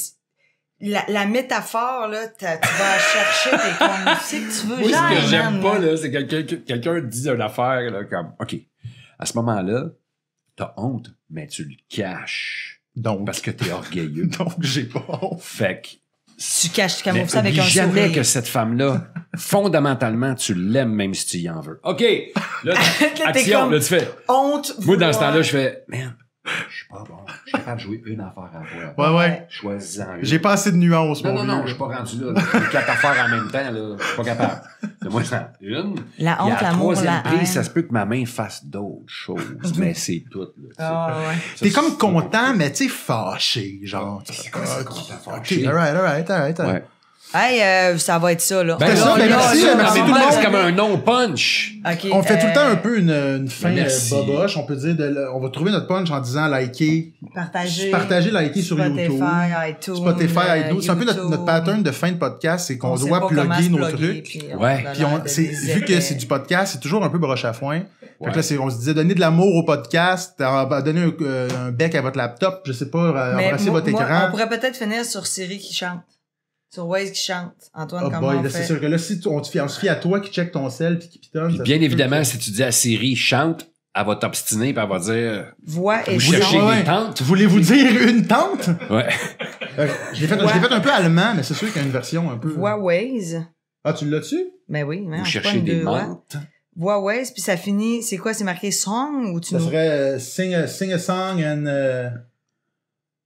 la métaphore, là, tu vas chercher tes conditions que tu veux. Oui, ce que j'aime pas, là, c'est quelqu'un dit une affaire, là, comme, OK, à ce moment-là, T'as honte, mais tu le caches. Donc. Parce que t'es orgueilleux. Donc, j'ai pas honte. Fait que. Tu caches, tu camoufles ça avec un sourire. Jamais que cette femme-là, fondamentalement, tu l'aimes même si tu y en veux. OK! Là, action, là, tu fais... Honte! Moi, dans ce temps-là, je fais... Man, je suis pas bon. Je suis capable de jouer une affaire à la fois. Ouais, ouais. Choisis-en une. J'ai pas assez de nuances, mon vieux. Non, non, non, je suis pas rendu là. J'ai quatre affaires en même temps, là. Je suis pas capable. De moi, j'en ai une. La honte, l'amour, la haine. Ça se peut que ma main fasse d'autres choses, mais c'est tout, là. Ah, ouais. T'es comme content, mais tu sais, fâché, genre. C'est quoi ça, content, fâché? All right. Hey, ça va être ça, là. Ben, ça, merci, merci tout le monde. C'est comme un non-punch. Okay, on fait tout le temps un peu une fin boboche. On peut dire, on va trouver notre punch en disant liker. Partager, liker sur Spotify, YouTube. Spotify, iTunes. C'est un peu notre pattern de fin de podcast, c'est qu'on doit plugger nos trucs. Puis vu que c'est du podcast, c'est toujours un peu broche à foin. Fait que là, on se disait, donnez de l'amour au podcast, donnez un bec à votre laptop, je sais pas, embrassez votre écran. On pourrait peut-être finir sur Siri qui chante. Sur Waze qui chante, Antoine, comment on fait? C'est sûr que là, si on se fie à toi qui check ton sel puis qui pitonne... Puis bien évidemment, si tu dis à Siri « chante », elle va t'obstiner puis elle va dire... Voix et chante. Vous voulez-vous dire une tente? Ouais. Je l'ai fait un peu allemand, mais c'est sûr qu'il y a une version un peu... Voix Waze. Ah, tu l'as-tu? Ben oui. Vous cherchez des mentes. Voix Waze, puis ça finit... C'est quoi? C'est marqué « song » ou tu... Ça serait « sing a song and... »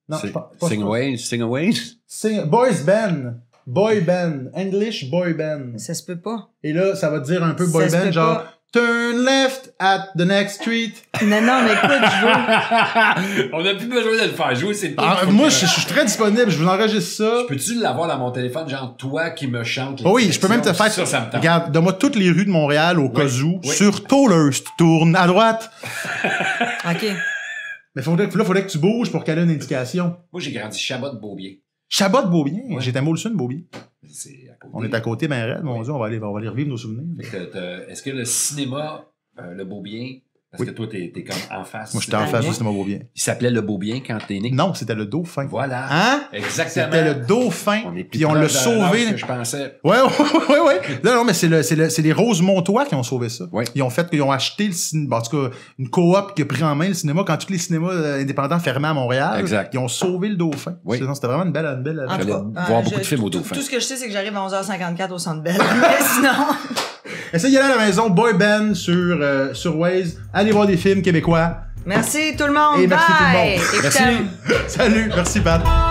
Non, pas Sing Away. Boys Band. Boy Band. English Boy Band. Ça se peut pas. Et là, ça va te dire un peu Boy Band, genre pas. Turn left at the next street. Non, non, mais écoute, on n'a plus besoin de le faire jouer, c'est moi, je suis très disponible, je vous enregistre ça. Peux-tu l'avoir dans mon téléphone, genre toi qui me chante? Oui, je peux même te faire ça. Regarde, donne-moi toutes les rues de Montréal au cas où. Oui. Sur Tolhurst, tourne à droite. OK. Mais faudrait que tu bouges pour qu'elle ait une indication. Moi, j'ai grandi Chabot-Beaubien. Chabot-Beaubien? Ouais. J'étais à Moulson-Beaubien. On est à côté, ben raide, mon Dieu, on va aller revivre nos souvenirs. Est-ce que le cinéma, le Beaubien, parce que toi, t'es comme en face. Moi, j'étais en face du cinéma Beaubien. Il s'appelait le Beaubien quand t'es né? Non, c'était le Dauphin. Voilà. Hein? Exactement. C'était le Dauphin, puis on l'a sauvé. Que je pensais. Ouais. Non, mais c'est les Rosemontois qui ont sauvé ça. Ouais. Ils ont acheté le cinéma, en tout cas, une coop qui a pris en main le cinéma quand tous les cinémas indépendants fermaient à Montréal. Exact. Ils ont sauvé le Dauphin. Oui. C'était vraiment une belle affaire. Voir beaucoup de films au Dauphin. Tout ce que je sais, c'est que j'arrive à 11h54 au Centre Bell. Mais sinon... Essayez d'aller à la maison, Boy Band sur Waze. Allez voir des films québécois. Merci tout le monde. Et merci tout le monde. Merci. Salut. Merci, Pat.